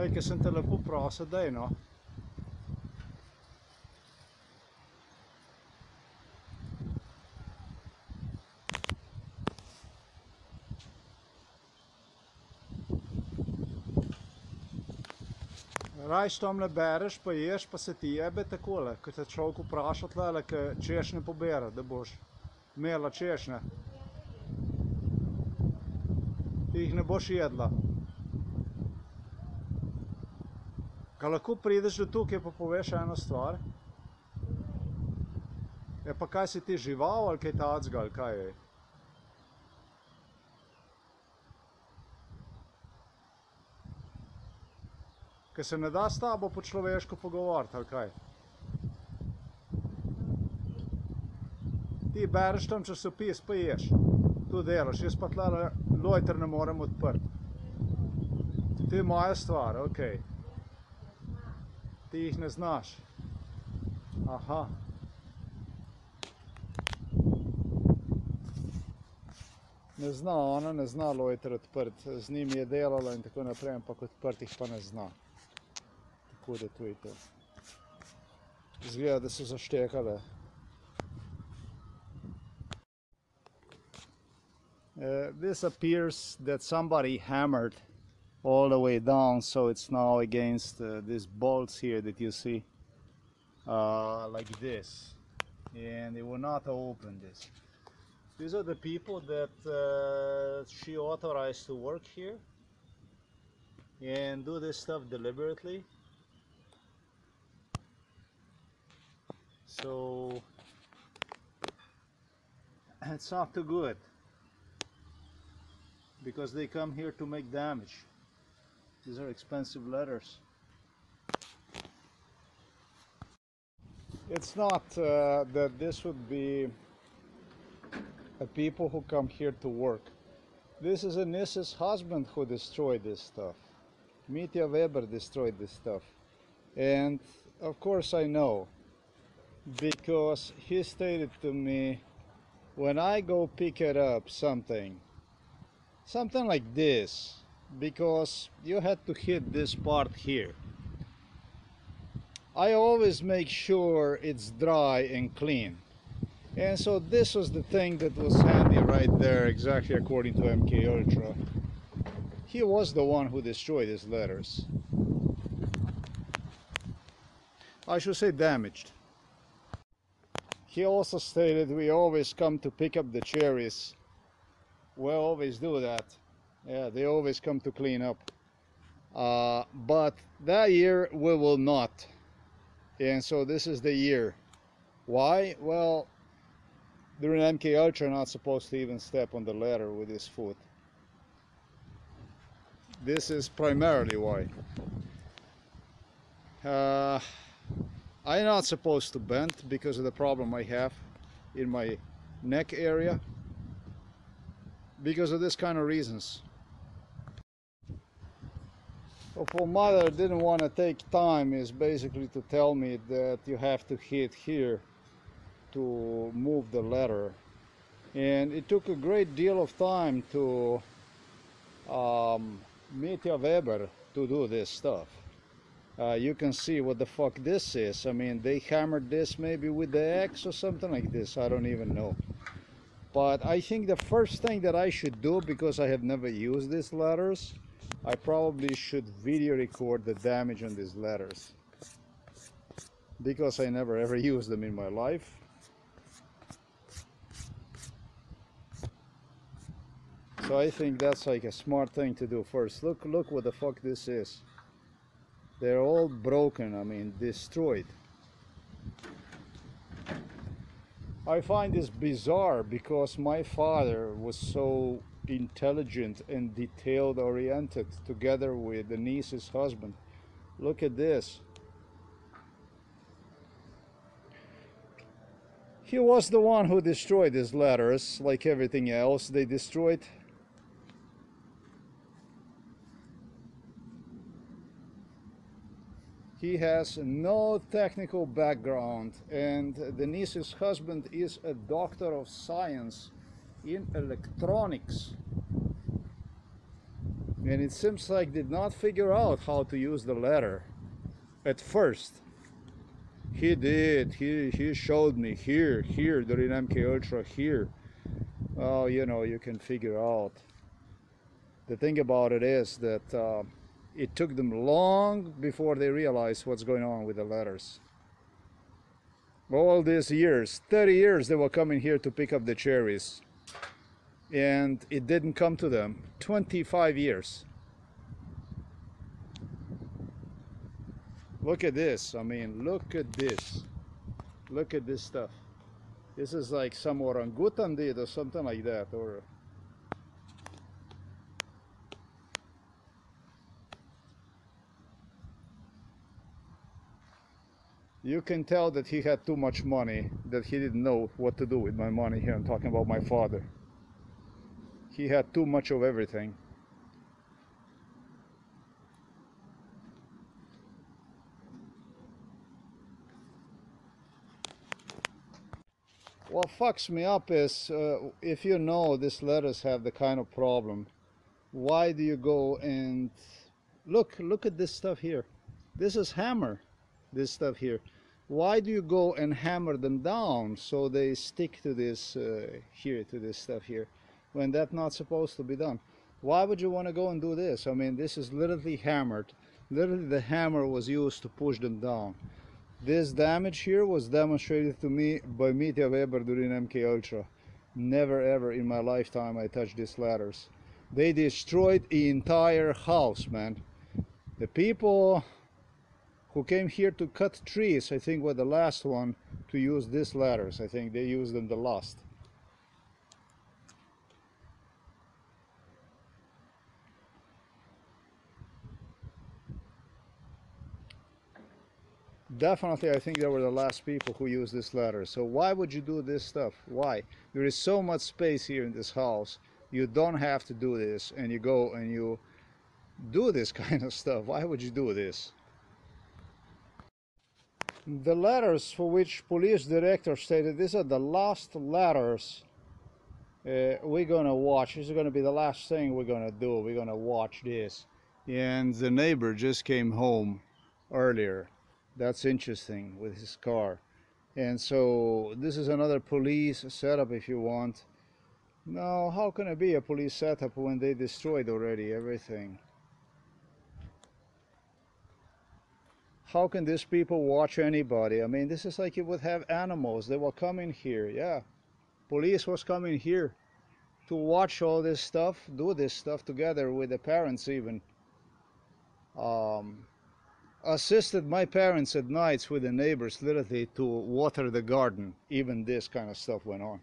Lej, ki sem te lepo prosil, daj, no. Rajš tam le bereš, pa ješ, pa se ti jebe takole, ko te človek vpraša tlele, ki češnje pobere, da boš imela češnje. Ti jih ne boš jedla. Ka lahko prideš do tukaj pa poveš eno stvar? Je pa kaj si ti žival ali kaj tacga ali kaj je? Kaj se ne da s tabo po človeško pogovoriti ali kaj? Ti bereš tam časopis pa ješ, tu delaš, jaz pa tle lojter ne morem odprt. To je moja stvar, okej. Ti jih ne znaš. Aha. Ne zna ona, ne zna lojter odprt. Z njim je delala in tako naprej, ampak odprtih pa ne zna. Tako da tu je to. Izgleda, da so zaštekale. This appears that somebody hammered all the way down, so it's now against these bolts here that you see, like this, and they will not open this. These are the people that she authorized to work here and do this stuff deliberately. So it's not too good because they come here to make damage. These are expensive letters. It's not that this would be the people who come here to work. This is Anissa's husband who destroyed this stuff. Mitja Weber destroyed this stuff. And of course I know, because he stated to me, when I go pick it up something like this, because you had to hit this part here. I always make sure it's dry and clean. And so this was the thing that was handy right there, exactly according to MKUltra. He was the one who destroyed his letters. I should say damaged. He also stated we always come to pick up the cherries. We always do that. Yeah, they always come to clean up, but that year we will not, and so this is the year. Why? Well, during MKUltra you're not supposed to even step on the ladder with his foot. This is primarily why. I'm not supposed to bend because of the problem I have in my neck area, because of this kind of reasons. What my mother didn't want to take time is basically to tell me that you have to hit here to move the letter, and it took a great deal of time to Mitja Weber to do this stuff. You can see what the fuck this is. I mean, they hammered this maybe with the axe or something like this, I don't even know. But I think the first thing that I should do, because I have never used these letters, I probably should video record the damage on these letters, because I never ever used them in my life. So I think that's like a smart thing to do first. Look what the fuck this is. They're all broken, I mean destroyed. I find this bizarre because my father was so intelligent and detailed oriented, together with the niece's husband. Look at this. He was the one who destroyed his letters, like everything else they destroyed. He has no technical background, and Denise's husband is a doctor of science in electronics. and it seems like did not figure out how to use the ladder at first. He did, he showed me here during MKUltra here. Well, you know, you can figure out. The thing about it is that it took them long before they realized what's going on with the ladders. All these years, 30 years they were coming here to pick up the cherries, and it didn't come to them. 25 years. Look at this, I mean, look at this. Look at this stuff. This is like some orangutan did or something like that. Or you can tell that he had too much money, that he didn't know what to do with my money here. I'm talking about my father. He had too much of everything. What fucks me up is, if you know these letters have the kind of problem, why do you go and look at this stuff here? This is hammer, this stuff here. Why do you go and hammer them down so they stick to this here, to this stuff here, when that's not supposed to be done? Why would you want to go and do this? I mean, this is literally hammered. Literally the hammer was used to push them down. This damage here was demonstrated to me by Mitja Weber during MKUltra. Never ever in my lifetime I touched these ladders. They destroyed the entire house, man. The people who came here to cut trees, I think, were the last one to use these ladders. I think they used them the last. Definitely, I think they were the last people who used this ladder. So why would you do this stuff? Why? There is so much space here in this house. You don't have to do this, and you go and you do this kind of stuff. Why would you do this? The letters for which police director stated these are the last letters we're gonna watch. This is gonna be the last thing we're gonna do. We're gonna watch this. And the neighbor just came home earlier. That's interesting, with his car. And so this is another police setup, if you want. Now, how can it be a police setup when they destroyed already everything? How can these people watch anybody? I mean, this is like you would have animals. They were coming here, yeah. Police was coming here to watch all this stuff, do this stuff together with the parents even. Assisted my parents at nights with the neighbors literally to water the garden. Even this kind of stuff went on.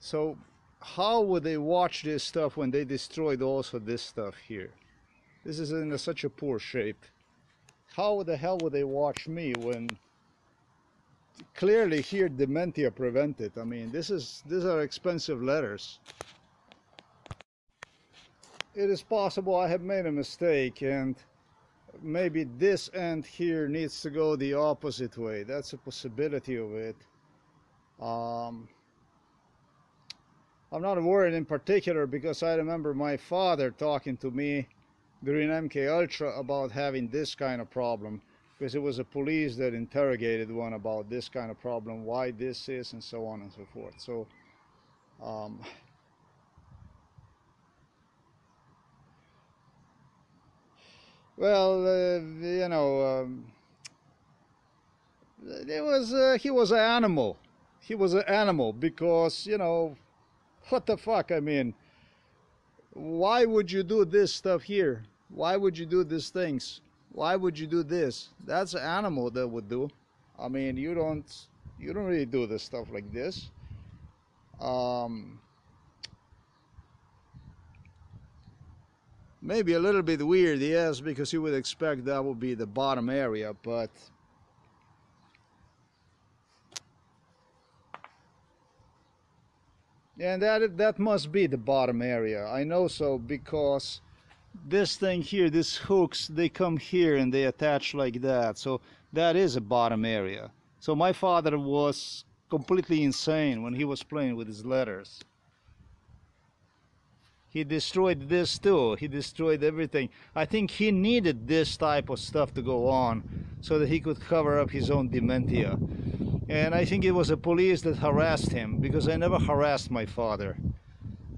So how would they watch this stuff when they destroyed also this stuff here? This is in such a poor shape. How the hell would they watch me when clearly here dementia prevented? I mean, these are expensive letters. It is possible I have made a mistake, and maybe this end here needs to go the opposite way. That's a possibility of it. I'm not worried in particular, because I remember my father talking to me during MKUltra about having this kind of problem, because it was the police that interrogated one about this kind of problem, why this is, and so on and so forth. So well, you know, he was an animal. He was an animal because, you know, what the fuck, I mean, why would you do this stuff here? Why would you do these things? Why would you do this? That's an animal that would do. I mean, you don't really do this stuff like this. Maybe a little bit weird, yes, because you would expect that would be the bottom area, but and that must be the bottom area. I know so, because this thing here, these hooks, they come here and they attach like that. So that is a bottom area. So my father was completely insane when he was playing with his letters. He destroyed this too. He destroyed everything. I think he needed this type of stuff to go on so that he could cover up his own dementia. And I think it was the police that harassed him, because I never harassed my father.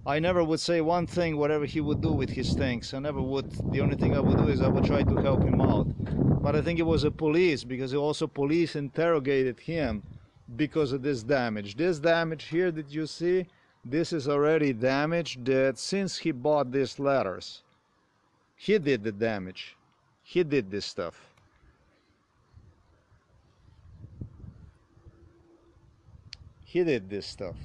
I never would say one thing, whatever he would do with his things. I never would. The only thing I would do is I would try to help him out. But I think it was the police, because also police interrogated him because of this damage. This damage here that you see, this is already damage that since he bought these letters, he did the damage. He did this stuff. He did this stuff.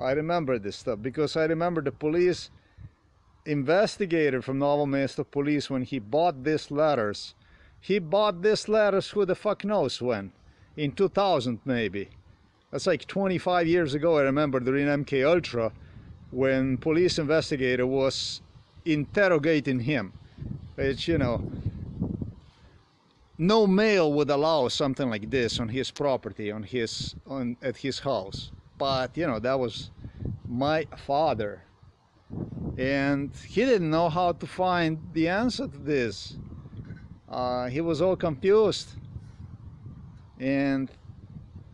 I remember this stuff because I remember the police investigator from Novo Mesto police when he bought these letters. He bought these letters who the fuck knows when. In 2000 maybe. That's like 25 years ago, I remember, during MKUltra, when police investigator was interrogating him. It's, you know, no male would allow something like this on his property, at his house. But, you know, that was my father. And he didn't know how to find the answer to this. He was all confused. And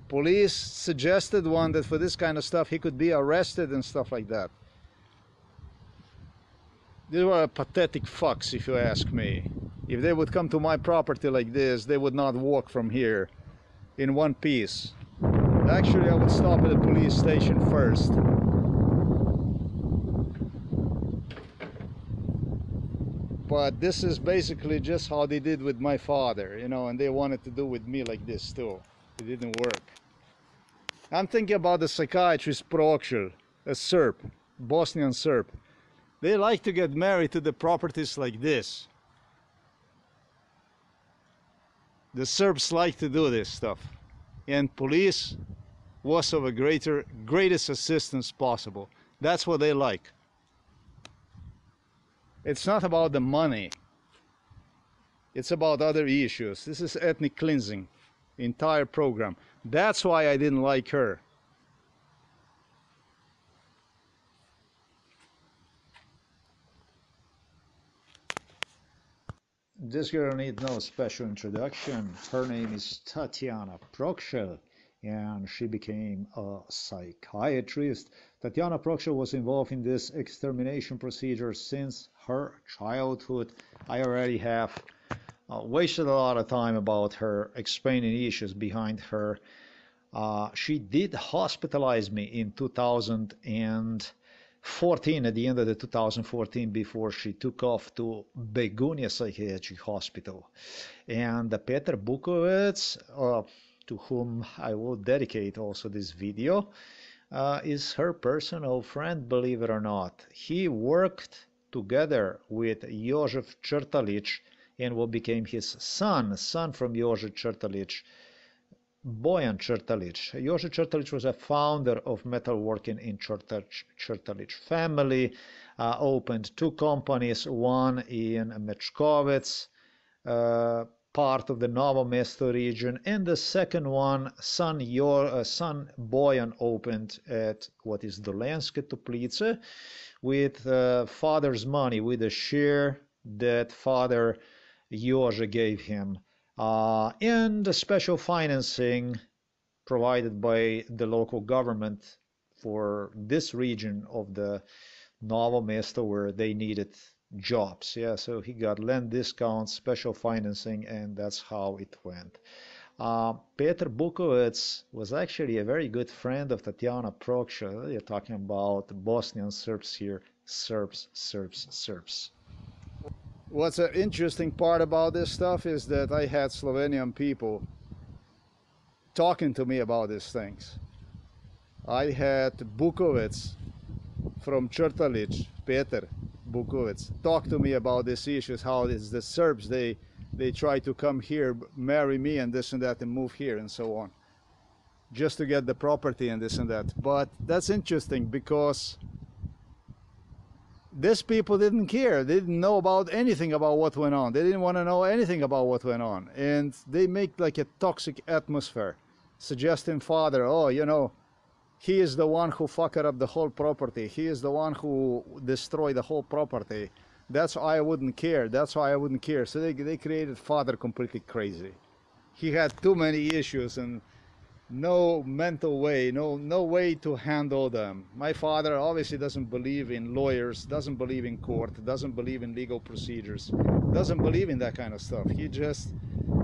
police suggested one that for this kind of stuff he could be arrested and stuff like that. These were pathetic fucks, if you ask me. If they would come to my property like this, they would not walk from here in one piece. Actually, I would stop at the police station first. But this is basically just how they did with my father, you know, and they wanted to do with me like this too. It didn't work. I'm thinking about the psychiatrist Prokšelj, a Serb, Bosnian Serb. They like to get married to the properties like this. The Serbs like to do this stuff. And police was of a greatest assistance possible. That's what they like. It's not about the money. It's about other issues. This is ethnic cleansing. Entire program. That's why I didn't like her. This girl needs no special introduction. Her name is Tatjana Prokšelj, and she became a psychiatrist. Tatjana Prokšelj was involved in this extermination procedure since her childhood. I already have wasted a lot of time about her, explaining issues behind her. She did hospitalize me in 2014, at the end of the 2014, before she took off to Begunia Psychiatry Hospital. And Peter Bukovec, to whom I will dedicate also this video, is her personal friend, believe it or not. He worked together with Jožef Črtalič, and what became his son from Jožef Črtalič, Bojan Črtalič. Jožef Črtalič was a founder of metalworking in Črtalič family, opened two companies, one in Mečkovice, part of the Novo Mesto region, and the second one, son Bojan opened at what is Tuplice, with father's money, with a share that father Jože gave him, and special financing provided by the local government for this region of the Novo Mesto where they needed jobs. Yeah, so he got land discounts, special financing, and that's how it went. Peter Bukovec was actually a very good friend of Tatjana Prokšelj. You're talking about Bosnian Serbs here. Serbs. What's an interesting part about this stuff is that I had Slovenian people talking to me about these things. I had Bukovec from Črtalič, Peter Bukovec, talk to me about these issues, how it's the Serbs, they try to come here, marry me and this and that, and move here and so on, just to get the property and this and that. But that's interesting because these people didn't care. They didn't know about anything about what went on. They didn't want to know anything about what went on. And they make like a toxic atmosphere, suggesting father, oh, you know, He is the one who fucked up the whole property. He is the one who destroyed the whole property. That's why I wouldn't care. That's why I wouldn't care. So they created father completely crazy. He had too many issues and no mental way, no way to handle them. My father obviously doesn't believe in lawyers, doesn't believe in court, doesn't believe in legal procedures, doesn't believe in that kind of stuff. He just,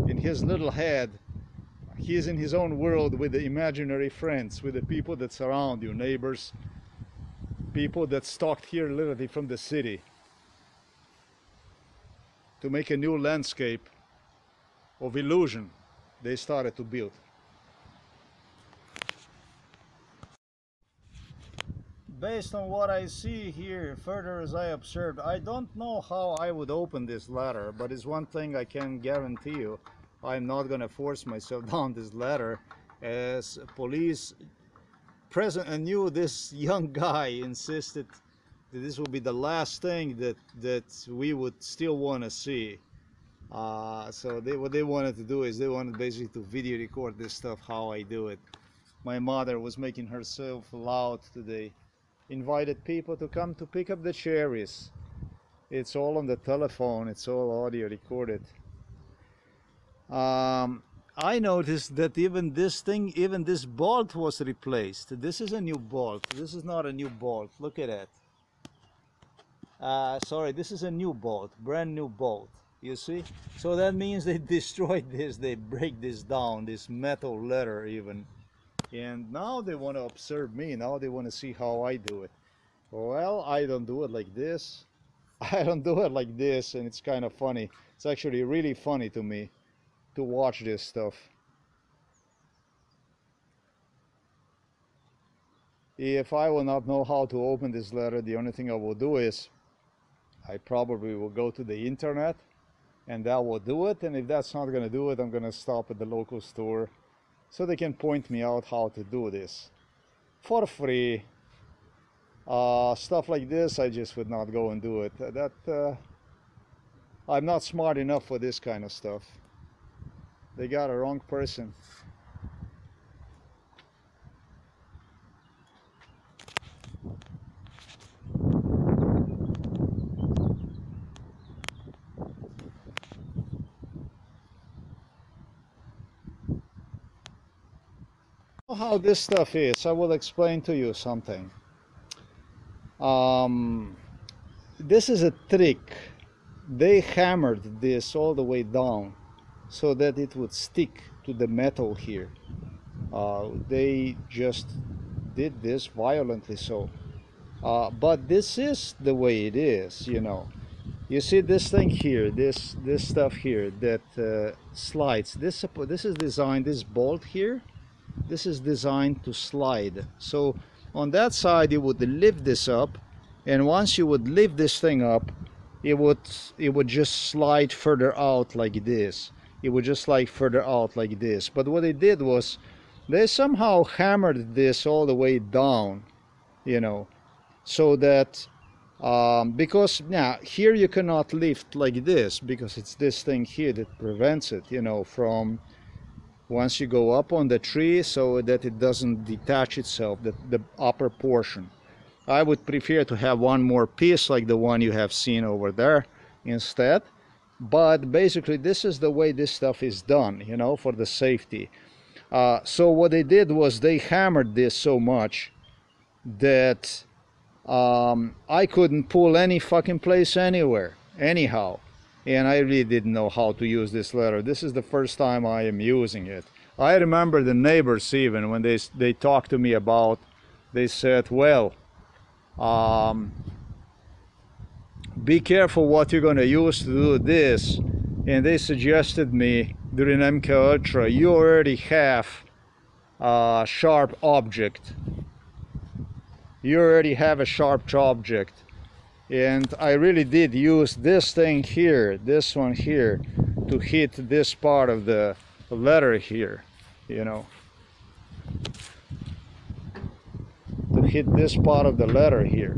in his little head, he is in his own world with the imaginary friends, with the people that surround you, neighbors, people that stalked here literally from the city to make a new landscape of illusion they started to build. Based on what I see here, further as I observed, I don't know how I would open this ladder, but it's one thing I can guarantee you. I'm not going to force myself down this ladder, as police present and knew this young guy insisted that this would be the last thing that we would still want to see. So what they wanted to do is they wanted basically to video record this stuff, how I do it. My mother was making herself loud today, invited people to come to pick up the cherries. It's all on the telephone, it's all audio recorded. I noticed that even this thing, even this bolt was replaced. This is a new bolt. This is not a new bolt. Look at that. Sorry, this is a new bolt, brand new bolt. You see? So that means they destroyed this. They break this down, this metal ladder even. And now they want to observe me. Now they want to see how I do it. Well, I don't do it like this. I don't do it like this. And it's kind of funny. It's actually really funny to me to watch this stuff. If I will not know how to open this letter, the only thing I will do is I probably will go to the internet and that will do it. And if that's not going to do it, I'm going to stop at the local store so they can point me out how to do this for free. Stuff like this, I just would not go and do it. I'm not smart enough for this kind of stuff. They got a wrong person. How this stuff is, I will explain to you something. This is a trick. They hammered this all the way down, so that it would stick to the metal here. They just did this violently so. But this is the way it is, you know. You see this thing here, this stuff here that slides. This is designed, this bolt here, this is designed to slide. So on that side, you would lift this up, and once you would lift this thing up, it would just slide further out like this. It would just slide further out like this. But what they did was they somehow hammered this all the way down, you know, so that because now here you cannot lift like this because it's this thing here that prevents it, you know, from once you go up on the tree so that it doesn't detach itself, the upper portion. I would prefer to have one more piece like the one you have seen over there instead. But basically, this is the way this stuff is done, you know, for the safety. So what they did was they hammered this so much that I couldn't pull any fucking place anywhere, anyhow. And I really didn't know how to use this ladder. This is the first time I am using it. I remember the neighbors even when they talked to me about, they said, well, be careful what you're going to use to do this. And they suggested me during MKUltra, you already have a sharp object. You already have a sharp object. And I really did use this thing here, this one here, to hit this part of the ladder here, you know. To hit this part of the ladder here.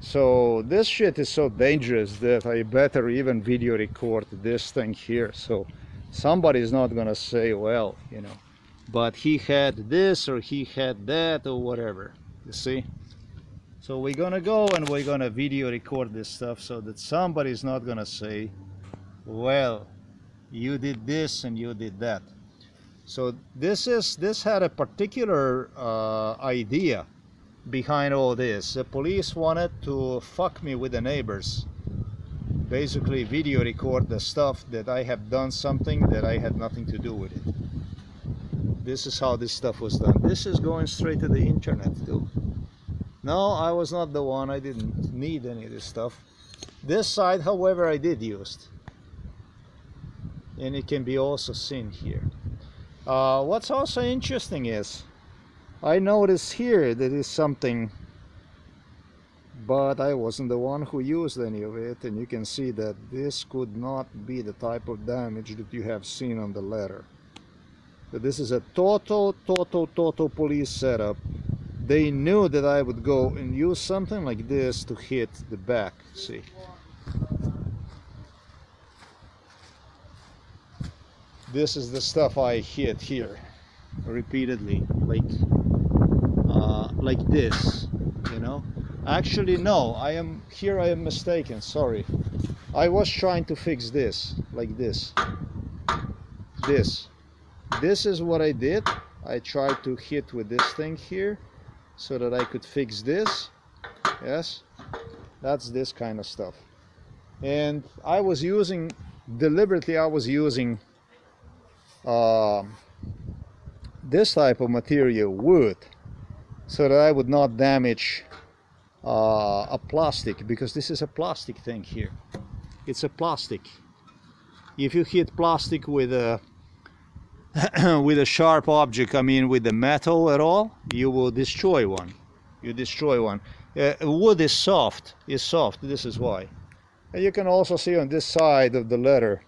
So this shit is so dangerous that I better even video record this thing here so somebody's not gonna say, well, you know, but he had this or he had that or whatever, you see. So we're gonna go and we're gonna video record this stuff so that somebody's not gonna say, well, you did this and you did that. So this had a particular idea behind all this. The police wanted to fuck me with the neighbors, basically video record the stuff that I have done something that I had nothing to do with it. This is how this stuff was done. This is going straight to the internet too. No, I was not the one. I didn't need any of this stuff. This side, however, I did use, and it can be also seen here. What's also interesting is I noticed here that is something, but I wasn't the one who used any of it, and you can see that this could not be the type of damage that you have seen on the letter. But this is a total police setup. They knew that I would go and use something like this to hit the back, see. This is the stuff I hit here repeatedly, like this, you know. Actually, no, I am mistaken, sorry. I was trying to fix this, like this. This is what I did. I tried to hit with this thing here so that I could fix this. Yes, that's this kind of stuff. And I was using, deliberately I was using this type of material, wood, so that I would not damage a plastic, because this is a plastic thing here. It's a plastic. If you hit plastic with a with a sharp object, I mean with the metal at all, you will destroy one. You destroy one. Wood is soft. This is why. And you can also see on this side of the letter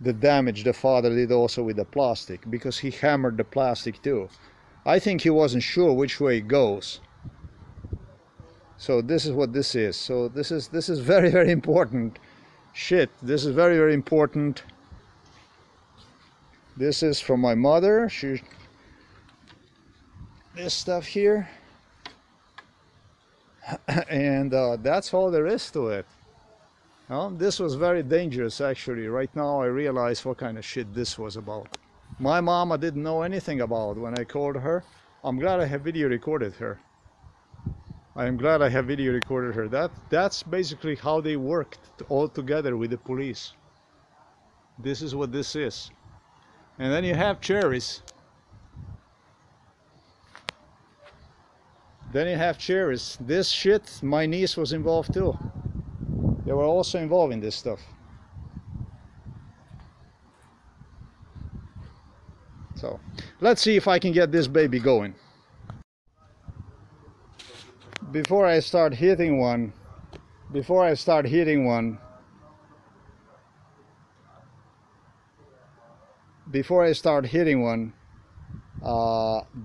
the damage the father did also with the plastic, because he hammered the plastic too. I think he wasn't sure which way it goes. So this is what this is. So this is very, very important shit. This is very, very important. This is from my mother. She, this stuff here, and that's all there is to it. This was very dangerous, actually. Right now I realize what kind of shit this was about. My mama didn't know anything about when I called her. I'm glad I have video recorded her. That's basically how they worked all together with the police. This is what this is. And then you have cherries. This shit, my niece was involved too. They were also involved in this stuff. So let's see if I can get this baby going. Before I start hitting one,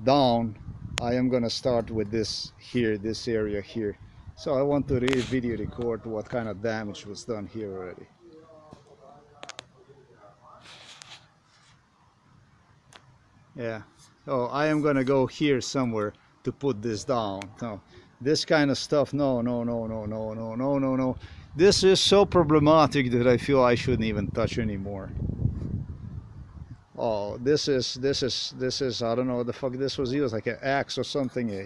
down, I am gonna start with this here, this area here. So I want to video record what kind of damage was done here already. Yeah, oh, I am gonna go here somewhere to put this down. No, this kind of stuff, no. This is so problematic that I feel I shouldn't even touch anymore. Oh, this is, I don't know what the fuck this was used, like an axe or something, eh?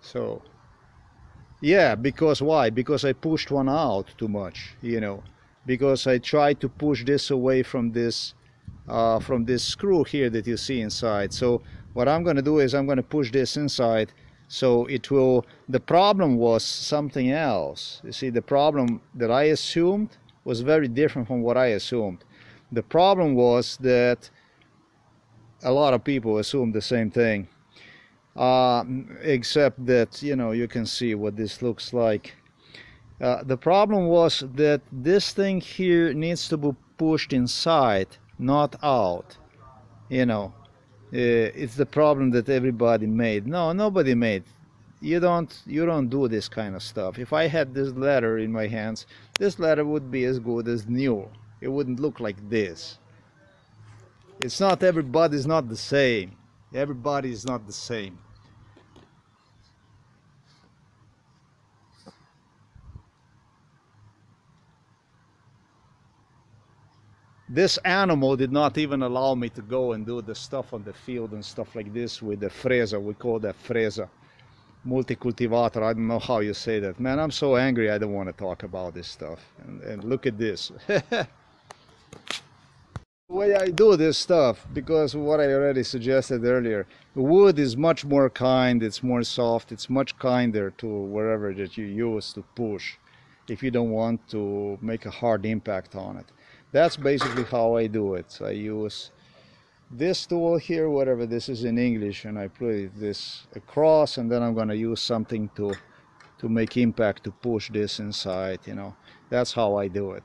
So, yeah, because why? Because I pushed one out too much, you know, because I tried to push this away from this screw here that you see inside. So what I'm gonna do is I'm gonna push this inside, so it will, the problem was something else. You see, the problem that I assumed was very different from what I assumed. The problem was that a lot of people assumed the same thing. Except that, you know, you can see what this looks like. The problem was that this thing here needs to be pushed inside, not out. You know, it's the problem that everybody made. No, nobody made. You don't do this kind of stuff. If I had this letter in my hands, this letter would be as good as new. It wouldn't look like this. It's not everybody's not the same. Everybody is not the same. This animal did not even allow me to go and do the stuff on the field and stuff like this with the fresa. We call that fresa, multi-cultivator. I don't know how you say that. Man, I'm so angry. I don't want to talk about this stuff. And look at this. The way I do this stuff, because what I already suggested earlier, the wood is much more kind. It's more soft. It's much kinder to wherever that you use to push if you don't want to make a hard impact on it. That's basically how I do it. I use this tool here, whatever this is in English, and I put this across, and then I'm going to use something to make impact, to push this inside, you know. That's how I do it.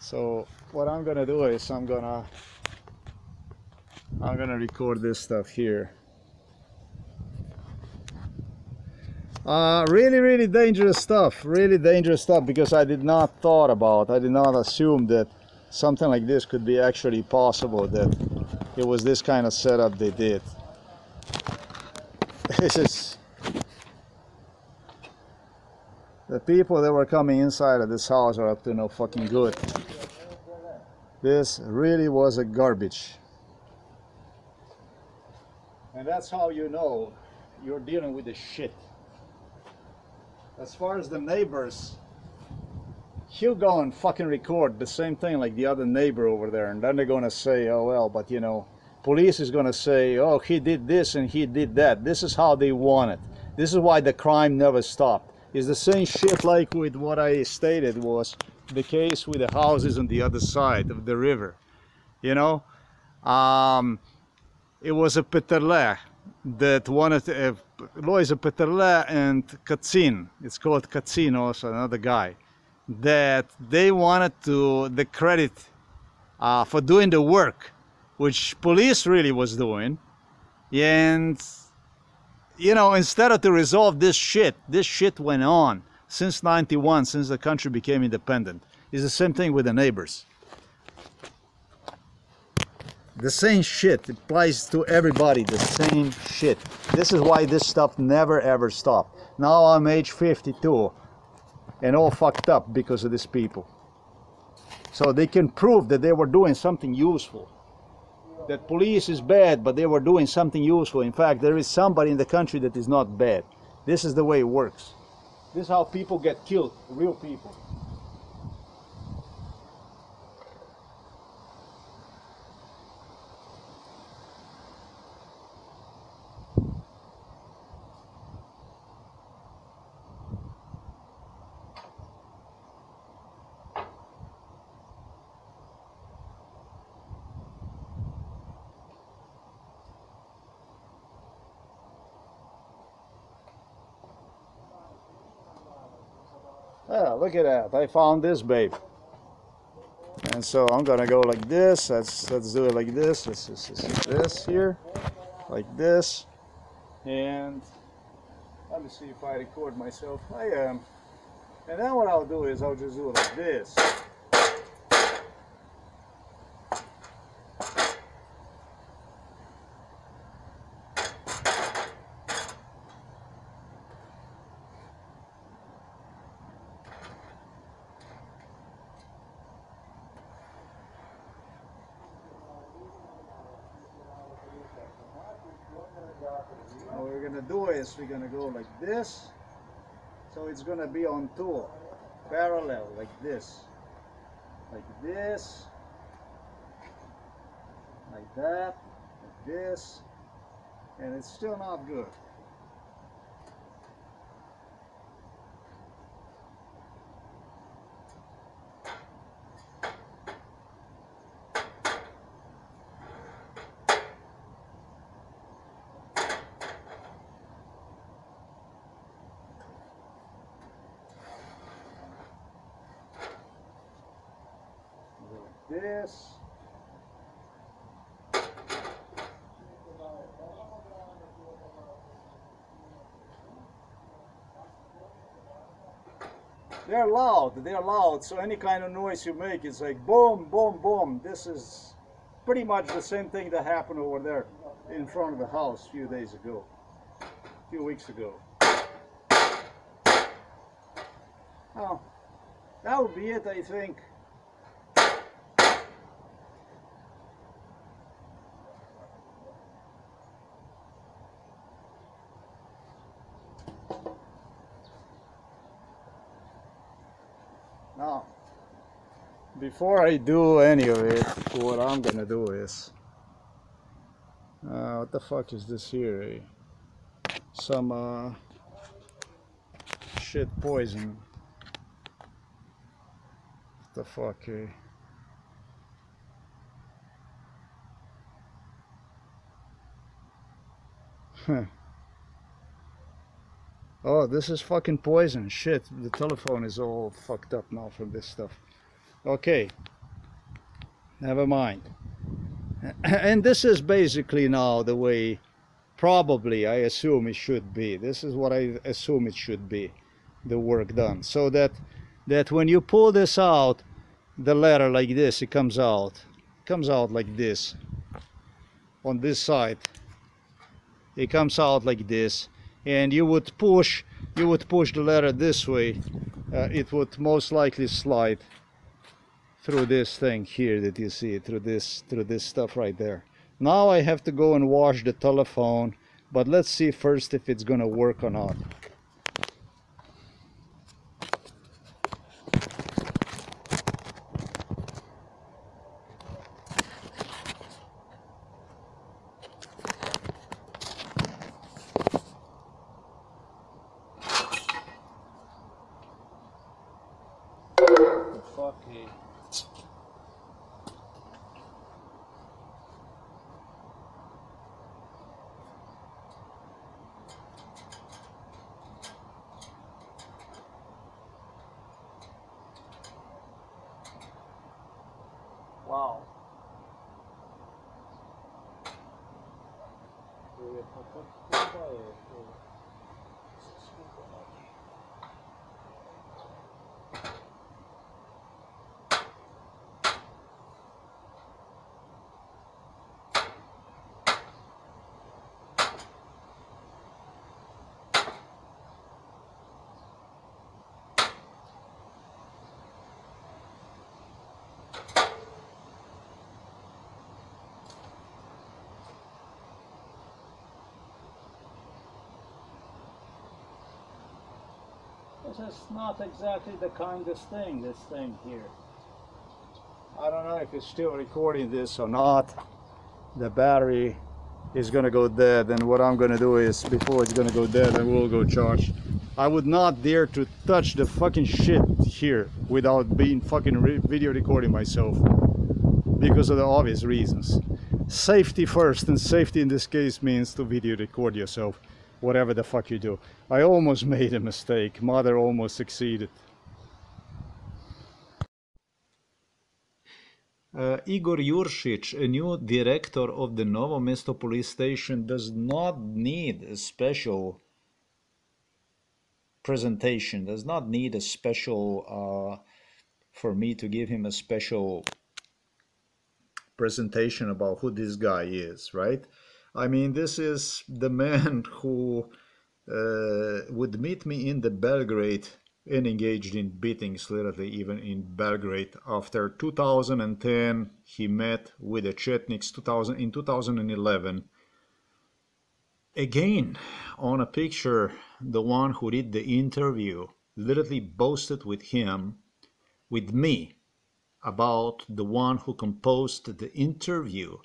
So what I'm going to do is I'm going to record this stuff here. Really dangerous stuff, because I did not thought about, I did not assume that something like this could be actually possible, that it was this kind of setup they did. This is the people that were coming inside of this house are up to no fucking good. This really was a garbage, and that's how you know you're dealing with the shit. As far as the neighbors, he'll go and fucking record the same thing like the other neighbor over there, and then they're gonna say, oh well, but you know, police is gonna say, oh, he did this and he did that. This is how they want it. This is why the crime never stopped. It's the same shit like with what I stated was the case with the houses on the other side of the river, you know. It was a Peterle that wanted to Lojze Peterle and Kacin, it's called Kacin also, another guy, that they wanted to the credit for doing the work, which police really was doing. And, you know, instead of to resolve this shit went on since '91, since the country became independent. It's the same thing with the neighbors. The same shit applies to everybody, the same shit. This is why this stuff never ever stopped. Now I'm age 52 and all fucked up because of these people. So they can prove that they were doing something useful. That police is bad, but they were doing something useful. In fact, there is somebody in the country that is not bad. This is the way it works. This is how people get killed, real people. Yeah, look at that, I found this babe. And so I'm gonna go like this, let's do it like this, this here, like this. And let me see if I record myself, I am. And then what I'll do is I'll just do it like this. We're gonna go like this, so it's gonna be on two parallel, like this, like this, like that, like this, and it's still not good. This. They're loud. So any kind of noise you make, it's like boom, boom, boom. This is pretty much the same thing that happened over there in front of the house a few weeks ago. Oh, that would be it, I think. Now, before I do any of it, what I'm gonna do is, what the fuck is this here? Some shit poison. What the fuck? Huh. Oh, this is fucking poison. Shit, the telephone is all fucked up now from this stuff. Okay, never mind. And this is basically now the way, probably, I assume it should be. This is what I assume it should be, the work done. So that when you pull this out, the letter like this, it comes out. It comes out like this. On this side, it comes out like this. And you would push the letter this way, it would most likely slide through this thing here that you see, through this stuff right there. Now I have to go and wash the telephone, but let's see first if it's gonna work or not. This is not exactly the kindest thing, this thing here. I don't know if it's still recording this or not. The battery is going to go dead, and what I'm going to do is, before it's going to go dead, I will go charge. I would not dare to touch the fucking shit here without being fucking video recording myself, because of the obvious reasons. Safety first, and safety in this case means to video record yourself. Whatever the fuck you do. I almost made a mistake. Mother almost succeeded. Igor Juršič, a new director of the Novo Mesto police station, does not need a special presentation, does not need a special, for me to give him a special presentation about who this guy is, right? I mean, this is the man who would meet me in the Belgrade and engaged in beatings, literally even in Belgrade. After 2010, he met with the Chetniks in 2011. Again, on a picture, the one who did the interview literally boasted with me, about the one who composed the interview.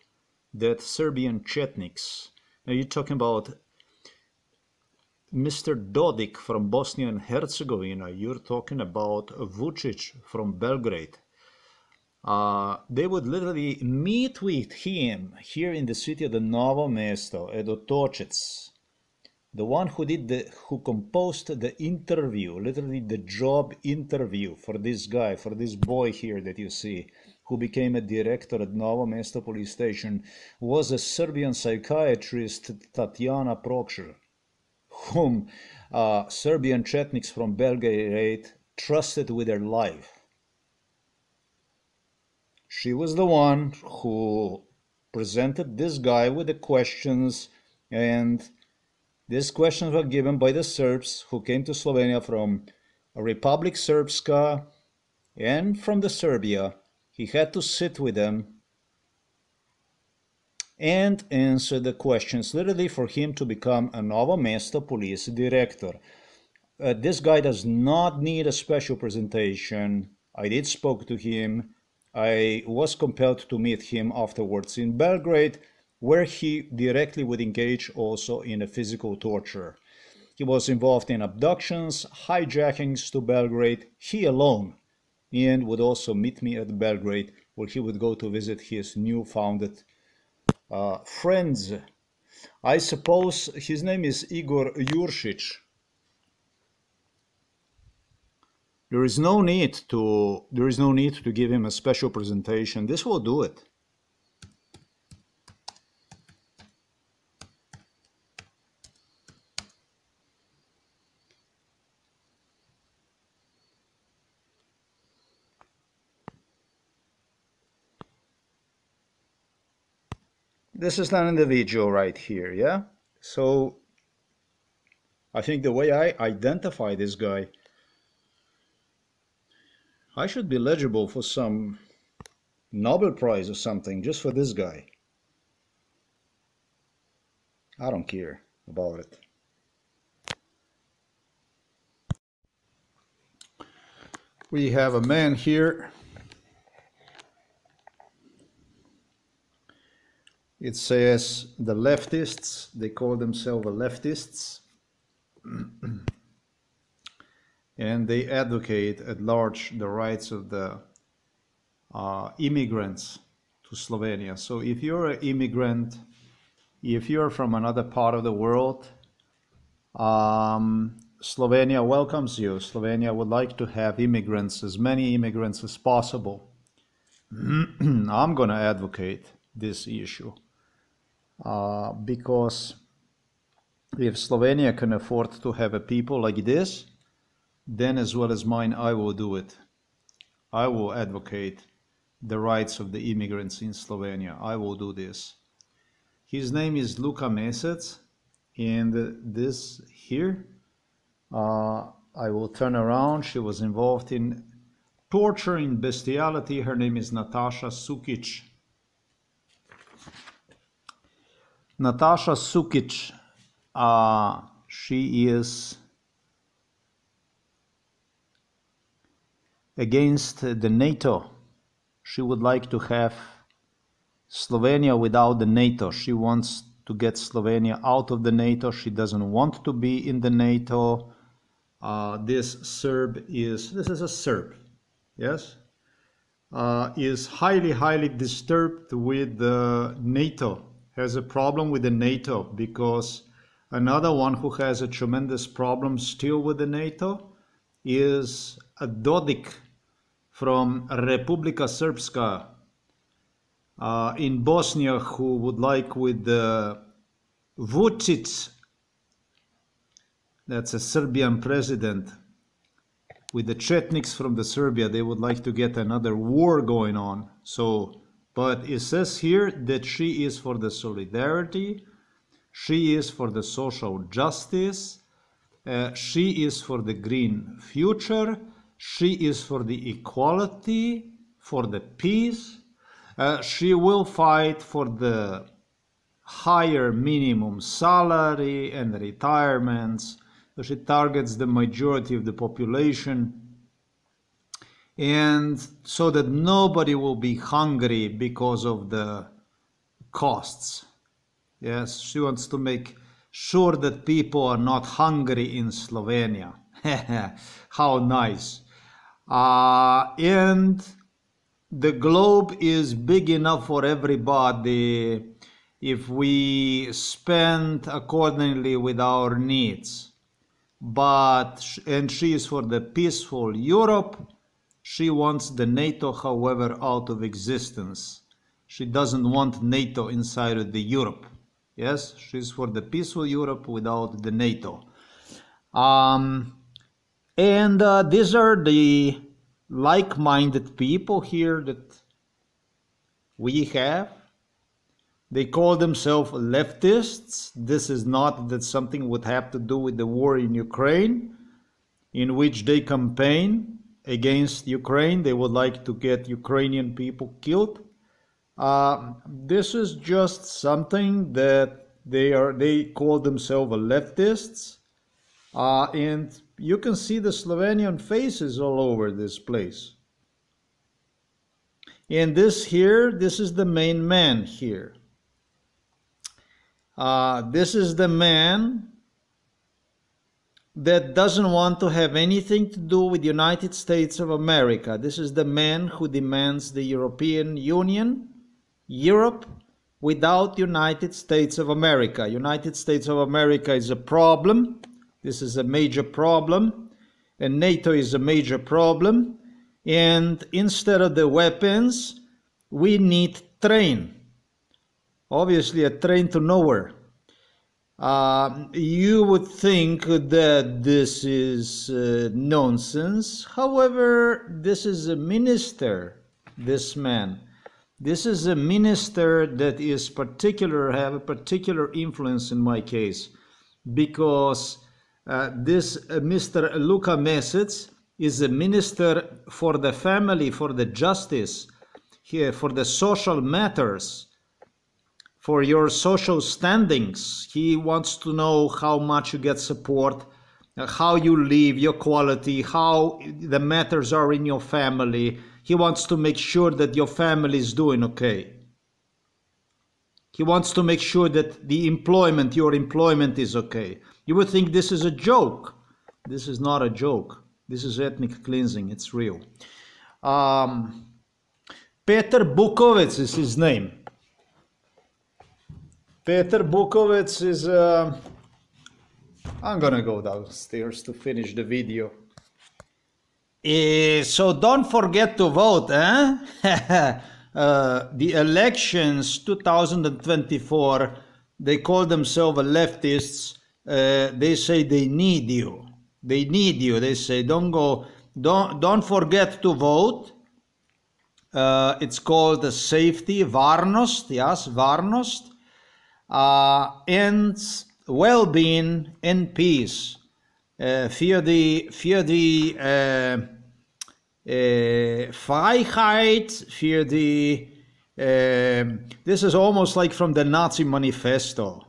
That Serbian Chetniks. Now you're talking about Mr. Dodik from Bosnia and Herzegovina. You're talking about Vucic from Belgrade. They would literally meet with him here in the city of the Novo Mesto, at Torčić. The one who composed the interview, literally the job interview for this guy, for this boy here that you see, who became a director at Novo Mesto police station, was a Serbian psychiatrist, Tatjana Prokšelj, whom Serbian Chetniks from Belgrade trusted with her life. She was the one who presented this guy with the questions, and these questions were given by the Serbs who came to Slovenia from Republic Srpska and from the Serbia. He had to sit with them and answer the questions, literally for him to become a Novo Mesto police director. This guy does not need a special presentation. I did spoke to him. I was compelled to meet him afterwards in Belgrade, where he directly would engage also in a physical torture. He was involved in abductions, hijackings to Belgrade, he alone, and would also meet me at Belgrade, where he would go to visit his new-founded friends. I suppose his name is Igor Juršič. There is no need to give him a special presentation. This will do it. This is an individual right here, yeah? So I think the way I identify this guy, I should be eligible for some Nobel Prize or something just for this guy. I don't care about it. We have a man here. It says the leftists, they call themselves the leftists, and they advocate at large the rights of the immigrants to Slovenia. So if you're an immigrant, if you're from another part of the world, Slovenia welcomes you. Slovenia would like to have immigrants, as many immigrants as possible. I'm going to advocate this issue. Because if Slovenia can afford to have a people like this, then as well as mine, I will do it. I will advocate the rights of the immigrants in Slovenia. I will do this. His name is Luka Mesec, and this here, I will turn around. She was involved in torture and bestiality. Her name is Nataša Sukič. Nataša Sukic, she is against the NATO. She would like to have Slovenia without the NATO. She wants to get Slovenia out of the NATO. She doesn't want to be in the NATO. This is a Serb, yes? Is highly, highly disturbed with the NATO. Has a problem with the NATO, because another one who has a tremendous problem still with the NATO is a Dodik from Republika Srpska in Bosnia, who would like with the Vučić, that's a Serbian president, with the Chetniks from the Serbia, they would like to get another war going on. So, but it says here that she is for the solidarity, she is for the social justice, she is for the green future, she is for the equality, for the peace, she will fight for the higher minimum salary and retirements, she targets the majority of the population, and so that nobody will be hungry because of the costs. Yes, she wants to make sure that people are not hungry in Slovenia. How nice. And the globe is big enough for everybody if we spend accordingly with our needs. And she is for the peaceful Europe. She wants the NATO, however, out of existence. She doesn't want NATO inside of the Europe. Yes, she's for the peaceful Europe without the NATO. And these are the like-minded people here that we have. They call themselves leftists. This is not that something would have to do with the war in Ukraine, in which they campaign against Ukraine. They would like to get Ukrainian people killed. This is just something that they call themselves leftists. And you can see the Slovenian faces all over this place. And this here, this is the main man here. This is the man that doesn't want to have anything to do with the United States of America. This is the man who demands the European Union, Europe, without United States of America. United States of America is a problem. This is a major problem. And NATO is a major problem. And instead of the weapons, we need train. Obviously, a train to nowhere. You would think that this is nonsense. However, this is a minister, this man. This is a minister that is particular, have a particular influence in my case, because this Mr. Luka Mesec is a minister for the family, for the justice, here for the social matters, for your social standings. He wants to know how much you get support, how you live, your quality, how the matters are in your family. He wants to make sure that your family is doing okay. He wants to make sure that the employment, your employment is okay. You would think this is a joke. This is not a joke. This is ethnic cleansing. It's real. Peter Bukovec is his name. Peter Bukovec is I'm gonna go downstairs to finish the video. So don't forget to vote, eh? The elections 2024, they call themselves leftists. They say they need you. They need you. They say don't forget to vote. It's called the safety, varnost, yes, varnost. And well-being and peace für die Freiheit, für die this is almost like from the Nazi manifesto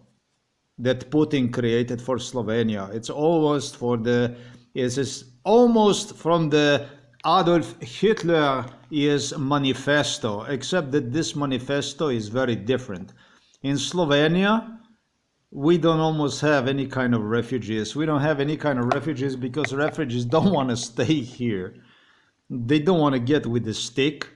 that Putin created for Slovenia. It's almost from the Adolf Hitler's manifesto, except that this manifesto is very different. In Slovenia, we don't almost have any kind of refugees. We don't have any kind of refugees because refugees don't want to stay here. They don't want to get with the stick.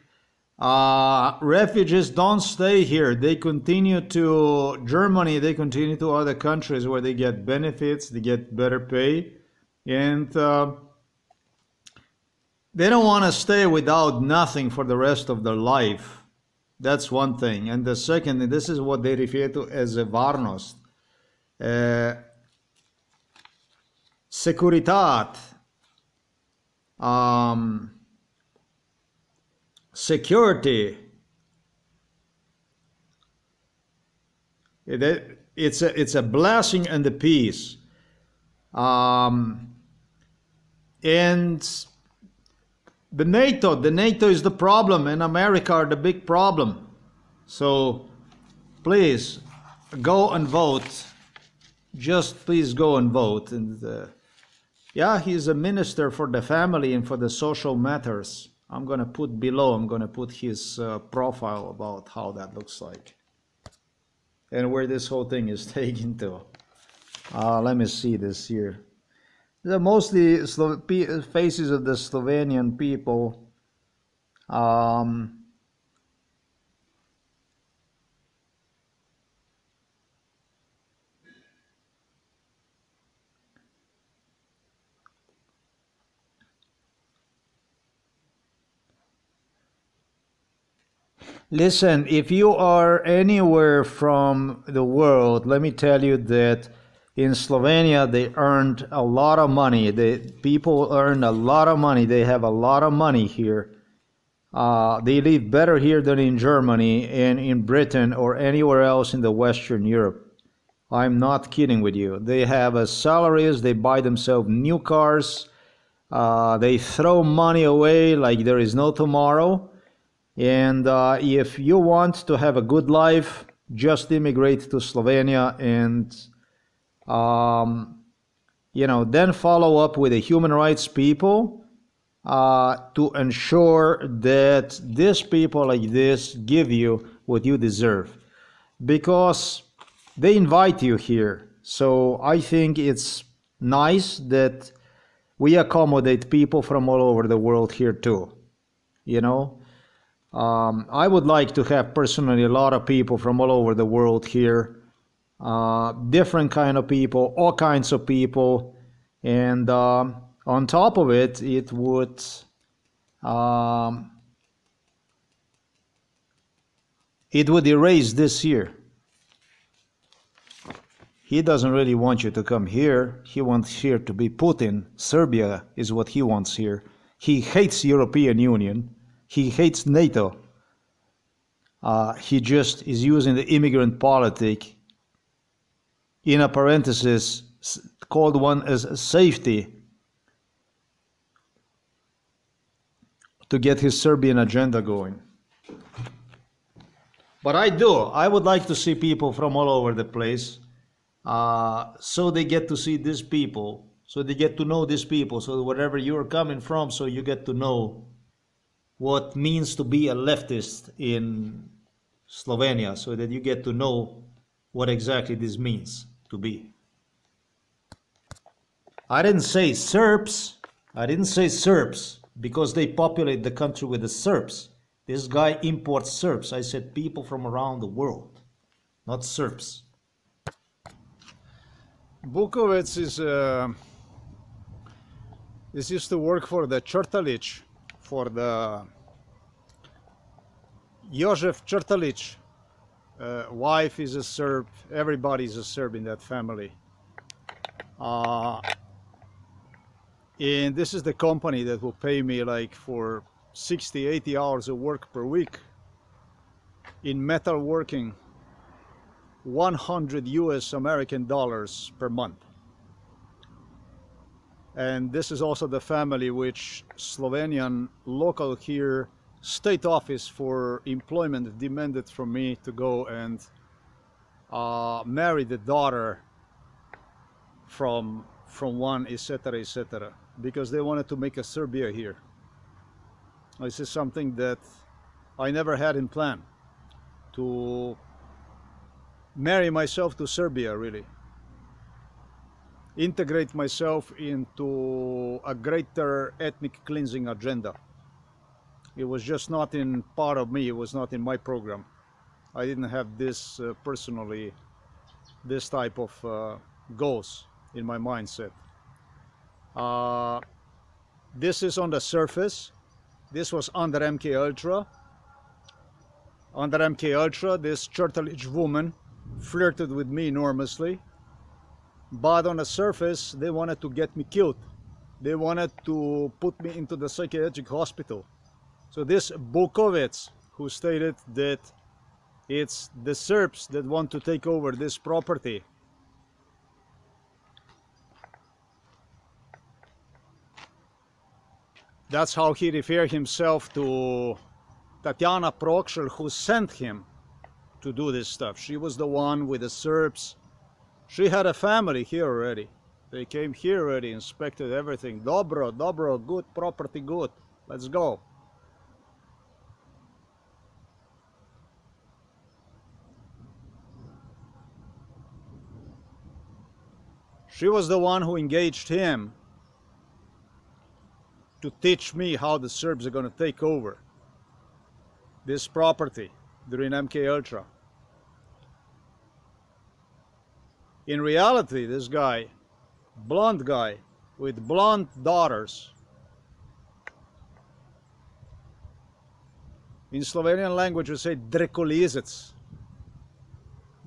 Refugees don't stay here. They continue to Germany. They continue to other countries where they get benefits. They get better pay. And they don't want to stay without nothing for the rest of their life. That's one thing. And the second, this is what they refer to as a varnost. Securitat. Security. It's a blessing and a peace. And the NATO is the problem, and America are the big problem. So please go and vote. Just please go and vote. And yeah, he's a minister for the family and for the social matters. I'm gonna put below, I'm gonna put his profile about how that looks like and where this whole thing is taken to. Let me see this here. They're mostly faces of the Slovenian people. Listen, if you are anywhere from the world, let me tell you that In Slovenia, they earned a lot of money. The people earn a lot of money. They have a lot of money here. They live better here than in Germany and in Britain or anywhere else in the Western Europe. I'm not kidding with you. They have salaries. They buy themselves new cars. They throw money away like there is no tomorrow. And if you want to have a good life, just immigrate to Slovenia and... then follow up with the human rights people to ensure that these people like this give you what you deserve, because they invite you here. So I think it's nice that we accommodate people from all over the world here too. I would like to have personally a lot of people from all over the world here. Different kind of people, all kinds of people, and on top of it, it would erase this year. He doesn't really want you to come here. He wants here to be Putin. Serbia is what he wants here. He hates European Union. He hates NATO. He just is using the immigrant politic. In a parenthesis, called one as safety, to get his Serbian agenda going. But I would like to see people from all over the place, so they get to see these people, so they get to know these people, so wherever you're coming from, so you get to know what means to be a leftist in Slovenia, so that you get to know what exactly this means. To be. I didn't say Serbs. I didn't say Serbs because they populate the country with the Serbs. This guy imports Serbs. I said people from around the world, not Serbs. Bukovec is used to work for the Črtalič, for the Jožef Črtalič. Wife is a Serb. Everybody's a Serb in that family. And this is the company that will pay me like for 60, 80 hours of work per week in metal working, 100 US American dollars per month. And this is also the family which Slovenian local here state office for employment demanded from me to go and marry the daughter from one, etc., etc., because they wanted to make a Serbia here. This is something that I never had in plan, to marry myself to Serbia, really integrate myself into a greater ethnic cleansing agenda. It was just not in part of me. It was not in my program. I didn't have this personally, this type of goals in my mindset. This is on the surface. This was under MKUltra. Under MKUltra, this Črtalić woman flirted with me enormously. But on the surface, they wanted to get me killed. They wanted to put me into the psychiatric hospital. So this Bukovec, who stated that it's the Serbs that want to take over this property. That's how he referred himself to Tatjana Prokšelj, who sent him to do this stuff. She was the one with the Serbs. She had a family here already. They came here already, inspected everything. Dobro, dobro, good, property good. Let's go. She was the one who engaged him to teach me how the Serbs are going to take over this property during MKUltra. In reality, this guy, blonde guy with blonde daughters, in Slovenian language we say drekolizec,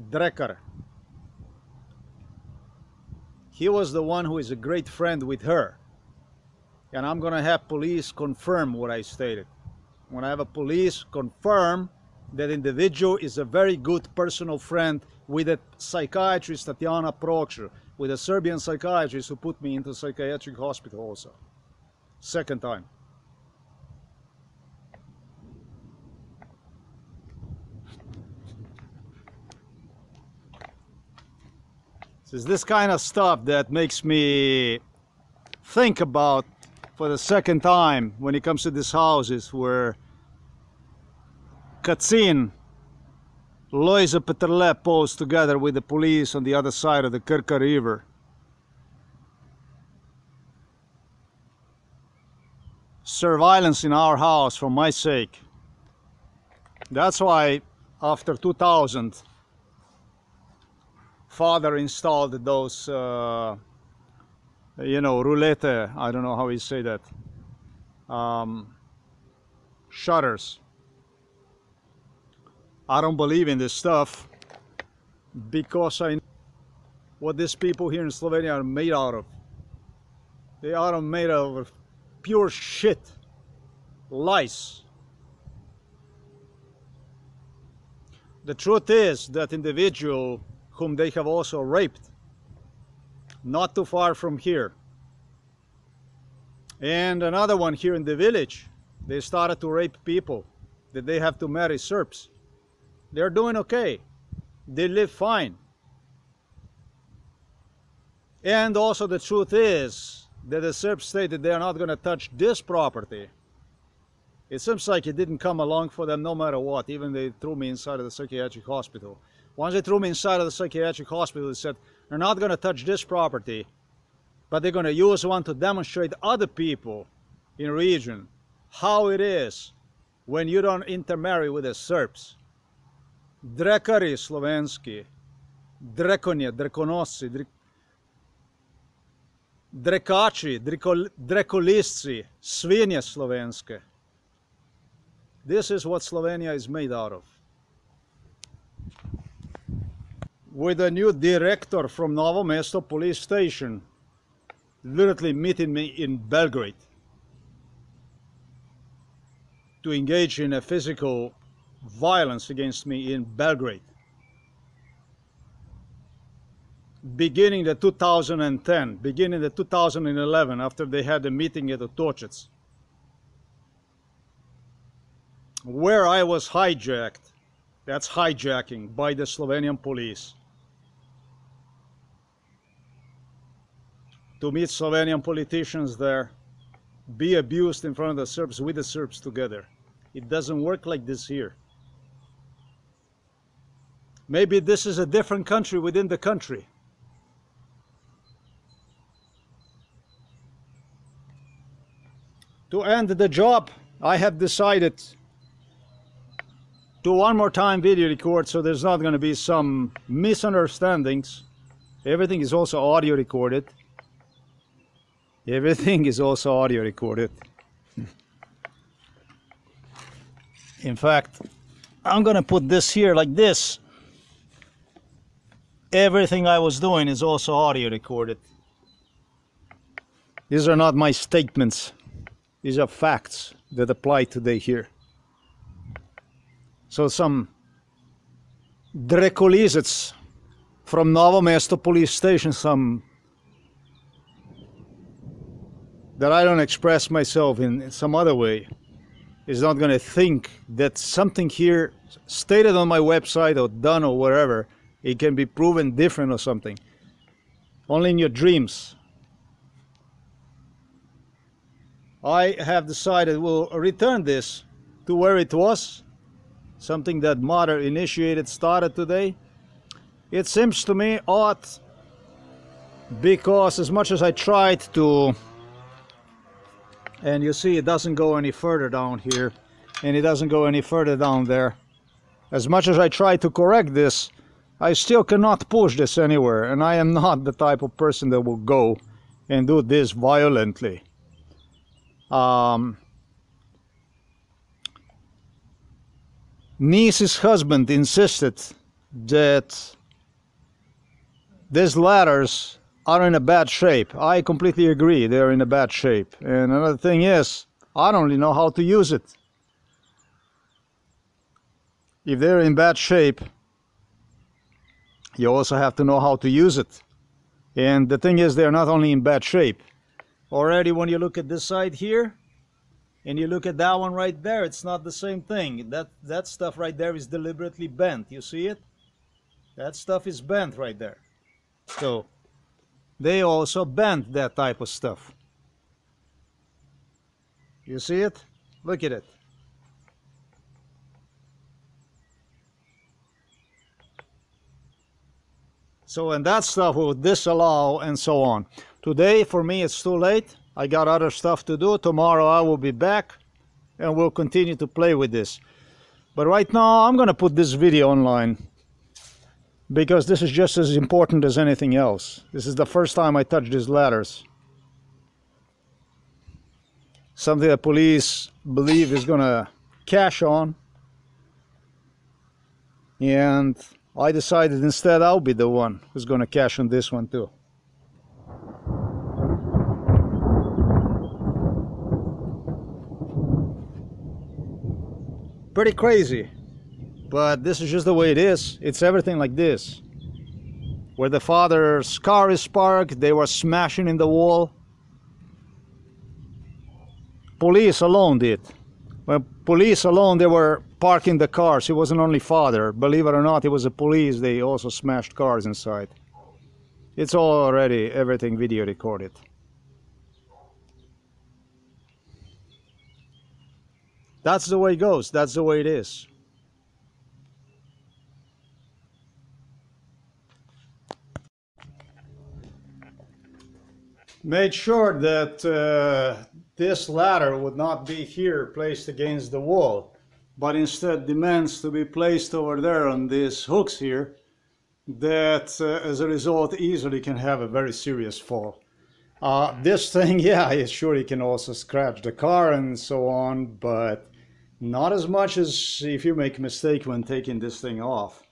drekar. He was the one who is a great friend with her. And I'm gonna have police confirm what I stated. I'm gonna have a police confirm that individual is a very good personal friend with a psychiatrist, Tatjana Prokšelj, with a Serbian psychiatrist who put me into psychiatric hospital also. Second time. It's this kind of stuff that makes me think about for the second time when it comes to these houses where Kacin, Lojze Peterle posed together with the police on the other side of the Krka River. Surveillance in our house for my sake. That's why after 2000 father installed those, you know, roulette, I don't know how you say that, shutters. I don't believe in this stuff because I know what these people here in Slovenia are made out of. They are made out of pure shit, lies. The truth is that individual whom they have also raped, not too far from here. And another one here in the village, they started to rape people, that they have to marry Serbs. They're doing okay, they live fine. And also the truth is that the Serbs stated they are not gonna touch this property. It seems like it didn't come along for them no matter what, even they threw me inside of the psychiatric hospital. Once they threw me inside of the psychiatric hospital, they said, they're not going to touch this property, but they're going to use one to demonstrate other people in region how it is when you don't intermarry with the Serbs. Drekari Slovenski, Drekonje, Drekonosci, Drekači, Drekolistci, Svinje Slovenske. This is what Slovenia is made out of. With a new director from Novo Mesto police station, literally meeting me in Belgrade to engage in a physical violence against me in Belgrade. Beginning the 2010, beginning the 2011, after they had a meeting at the Torčić, where I was hijacked, that's hijacking, by the Slovenian police. To meet Slovenian politicians there, be abused in front of the Serbs, with the Serbs together. It doesn't work like this here. Maybe this is a different country within the country. To end the job, I have decided to one more time video record, so there's not going to be some misunderstandings. Everything is also audio recorded. Everything is also audio recorded. In fact, I'm gonna put this here like this. Everything I was doing is also audio recorded. These are not my statements. These are facts that apply today here. So some Drekolizets from Novo Mesto police station, some that I don't express myself in some other way, is not going to think that something here stated on my website or done or wherever, it can be proven different or something. Only in your dreams. I have decided we'll return this to where it was, something that Mother initiated, started today. It seems to me odd, because as much as I tried to, and you see it doesn't go any further down here, and it doesn't go any further down there. As much as I try to correct this, I still cannot push this anywhere, and I am not the type of person that will go and do this violently. Niece's husband insisted that these letters are in a bad shape. I completely agree, they are in a bad shape. And another thing is, I don't really know how to use it. If they're in bad shape, you also have to know how to use it. And the thing is, they're not only in bad shape. Already when you look at this side here, and you look at that one right there, it's not the same thing. That stuff right there is deliberately bent, you see it? That stuff is bent right there. So, they also bent that type of stuff. You see it? Look at it. So, and that stuff will disallow and so on. Today, for me, it's too late. I got other stuff to do. Tomorrow I will be back and we'll continue to play with this. But right now I'm gonna put this video online because this is just as important as anything else. This is the first time I touched these ladders. Something the police believe is gonna cash on. And I decided instead I'll be the one who's gonna cash on this one too. Pretty crazy, but this is just the way it is. It's everything like this. Where the father's car is parked, they were smashing in the wall. Police alone did. When police alone, they were parking the cars. It wasn't only father. Believe it or not, it was the police. They also smashed cars inside. It's already everything video recorded. That's the way it goes. That's the way it is. Made sure that this ladder would not be here placed against the wall, but instead demands to be placed over there on these hooks here that as a result easily can have a very serious fall. This thing, yeah, sure, it can also scratch the car and so on, but not as much as if you make a mistake when taking this thing off.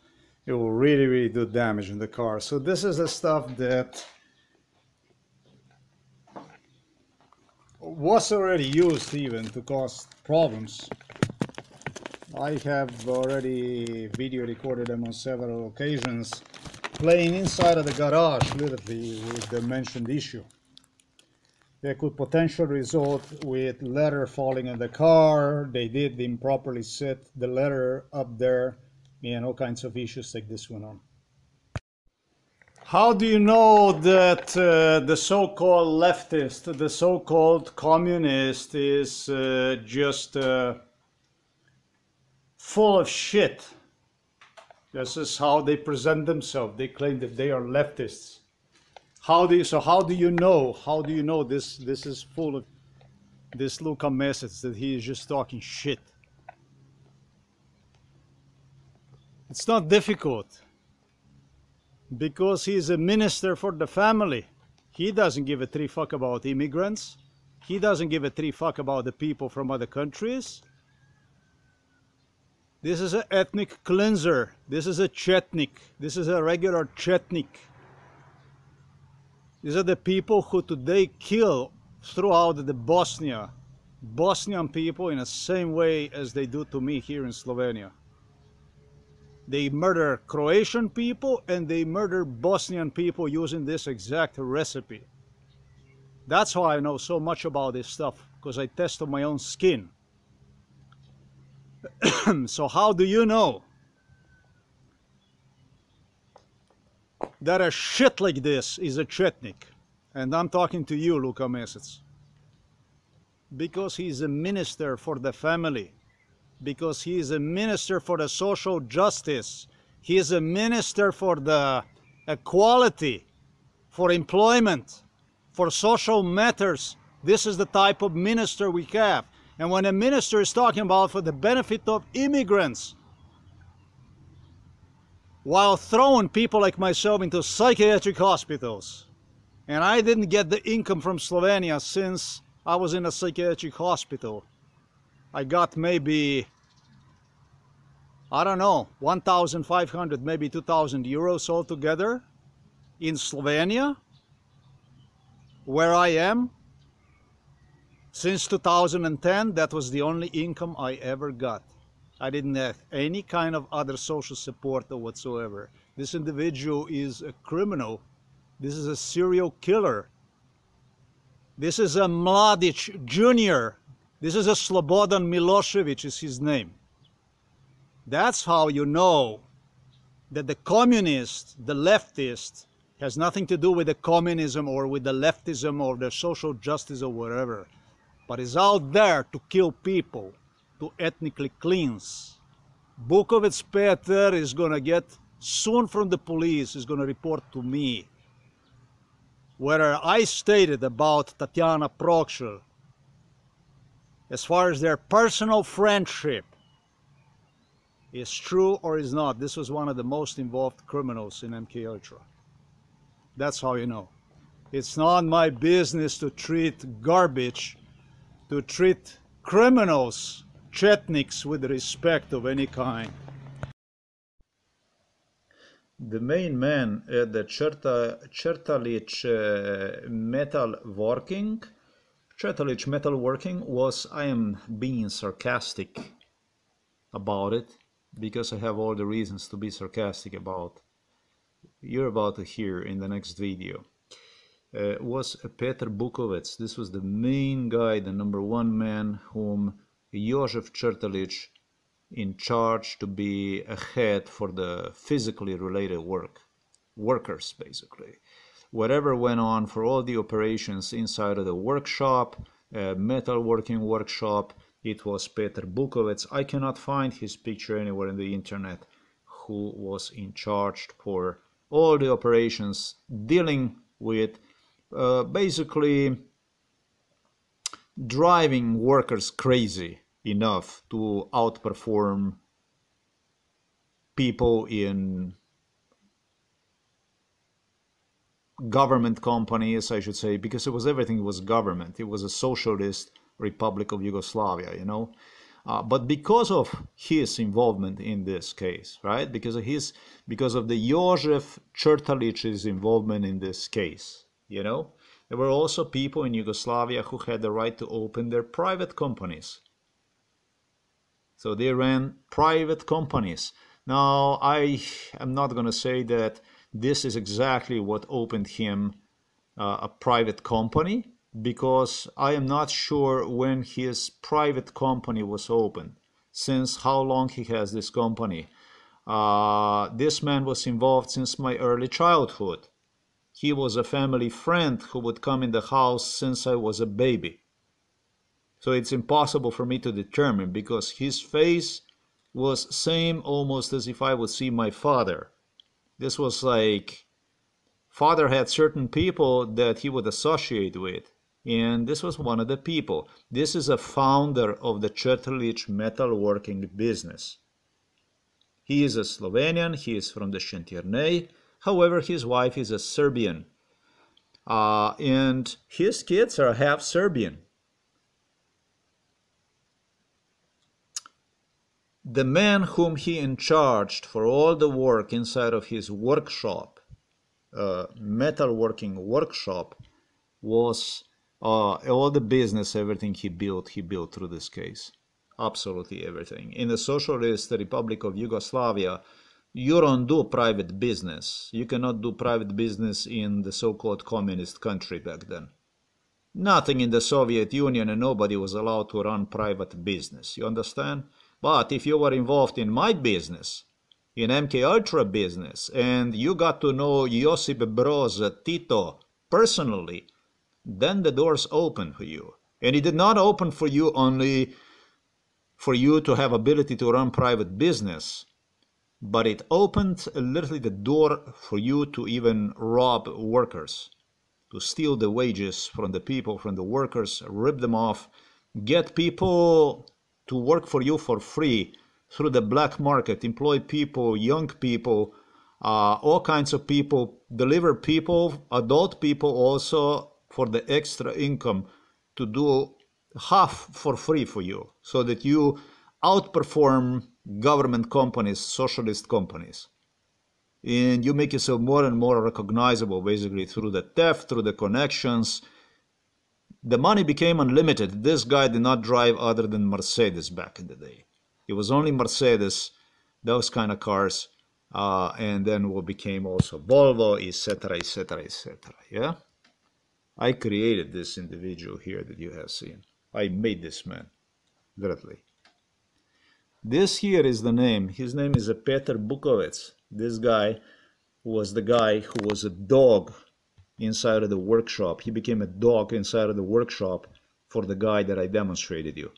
It will really, really do damage in the car. So this is the stuff that was already used even to cause problems. I have already video recorded them on several occasions, playing inside of the garage, literally, with the mentioned issue. They could potentially result with letter falling in the car. They did improperly set the letter up there, and all kinds of issues like this went on. How do you know that the so-called leftist, the so-called communist is just full of shit? This is how they present themselves. They claim that they are leftists. How do you know this is full of this Luka Mesec, that he is just talking shit? It's not difficult, because he is a minister for the family. He doesn't give a three fuck about immigrants. He doesn't give a three fuck about the people from other countries. This is an ethnic cleanser. This is a Chetnik. This is a regular Chetnik. These are the people who today kill throughout the Bosnian people in the same way as they do to me here in Slovenia. They murder Croatian people and they murder Bosnian people using this exact recipe. That's why I know so much about this stuff, because I test on my own skin. So how do you know that a shit like this is a Chetnik? And I'm talking to you, Luka Mesec. Because he's a minister for the family. Because he is a minister for the social justice. He is a minister for the equality, for employment, for social matters. This is the type of minister we have. And when a minister is talking about for the benefit of immigrants, while throwing people like myself into psychiatric hospitals. And I didn't get the income from Slovenia since I was in a psychiatric hospital. I got maybe, I don't know, 1,500, maybe 2,000 euros altogether in Slovenia. where I am, since 2010, that was the only income I ever got. I didn't have any kind of other social support or whatsoever. This individual is a criminal. This is a serial killer. This is a Mladic Jr. This is a Slobodan Milošević is his name. That's how you know that the communist, the leftist, has nothing to do with the communism or with the leftism or the social justice or whatever, but is out there to kill people, to ethnically cleanse. Bukovec Peter is going to get soon from the police, is going to report to me, where I stated about Tatjana Prokšelj, as far as their personal friendship, is true or is not. This was one of the most involved criminals in MKUltra. That's how you know. It's not my business to treat garbage, to treat criminals, Chetniks, with respect of any kind. The main man at the Črtalič Metalworking, was, I am being sarcastic about it, because I have all the reasons to be sarcastic about. You're about to hear in the next video. Was Peter Bukovec. This was the main guy, the number one man, whom Jožef Črtalič in charge to be a head for the physically related workers, basically. Whatever went on for all the operations inside of the workshop, metalworking workshop, it was Peter Bukovec. I cannot find his picture anywhere in the internet, who was in charge for all the operations dealing with basically driving workers crazy enough to outperform people in government companies, I should say, because it was everything was government. It was a socialist Republic of Yugoslavia, you know, but because of his involvement in this case, right, because of the Jožef Črtalič's involvement in this case, you know, there were also people in Yugoslavia who had the right to open their private companies, so they ran private companies. Now I am not going to say that this is exactly what opened him a private company, because I am not sure when his private company was opened, since how long he has this company. This man was involved since my early childhood. He was a family friend who would come in the house since I was a baby. So it's impossible for me to determine, because his face was same almost as if I would see my father. This was like, father had certain people that he would associate with, and this was one of the people. This is a founder of the Črtalič metalworking business. He is a Slovenian, he is from the Šentirnej, however his wife is a Serbian, and his kids are half Serbian. The man whom he charged for all the work inside of his workshop, metalworking workshop, was all the business, everything he built through this case. Absolutely everything. In the Socialist Republic of Yugoslavia, you don't do private business. You cannot do private business in the so-called communist country back then. Nothing in the Soviet Union, and nobody was allowed to run private business. You understand? But if you were involved in my business, in MKUltra business, and you got to know Josip Broz Tito personally, then the doors open for you. And it did not open for you only for you to have ability to run private business, but it opened literally the door for you to even rob workers, to steal the wages from the people, from the workers, rip them off, get people to work for you for free, through the black market, employ people, young people, all kinds of people, deliver people, adult people also, for the extra income, to do half for free for you, so that you outperform government companies, socialist companies. And you make yourself more and more recognizable, basically, through the theft, through the connections, The money became unlimited. This guy did not drive other than Mercedes back in the day. It was only Mercedes, those kind of cars, and then what became also Volvo, etc., etc., etc. Yeah, I created this individual here that you have seen. I made this man, literally. This here is the name. His name is Peter Bukovec. This guy was the guy who was a dog inside of the workshop. He became a dog inside of the workshop for the guy that I demonstrated you.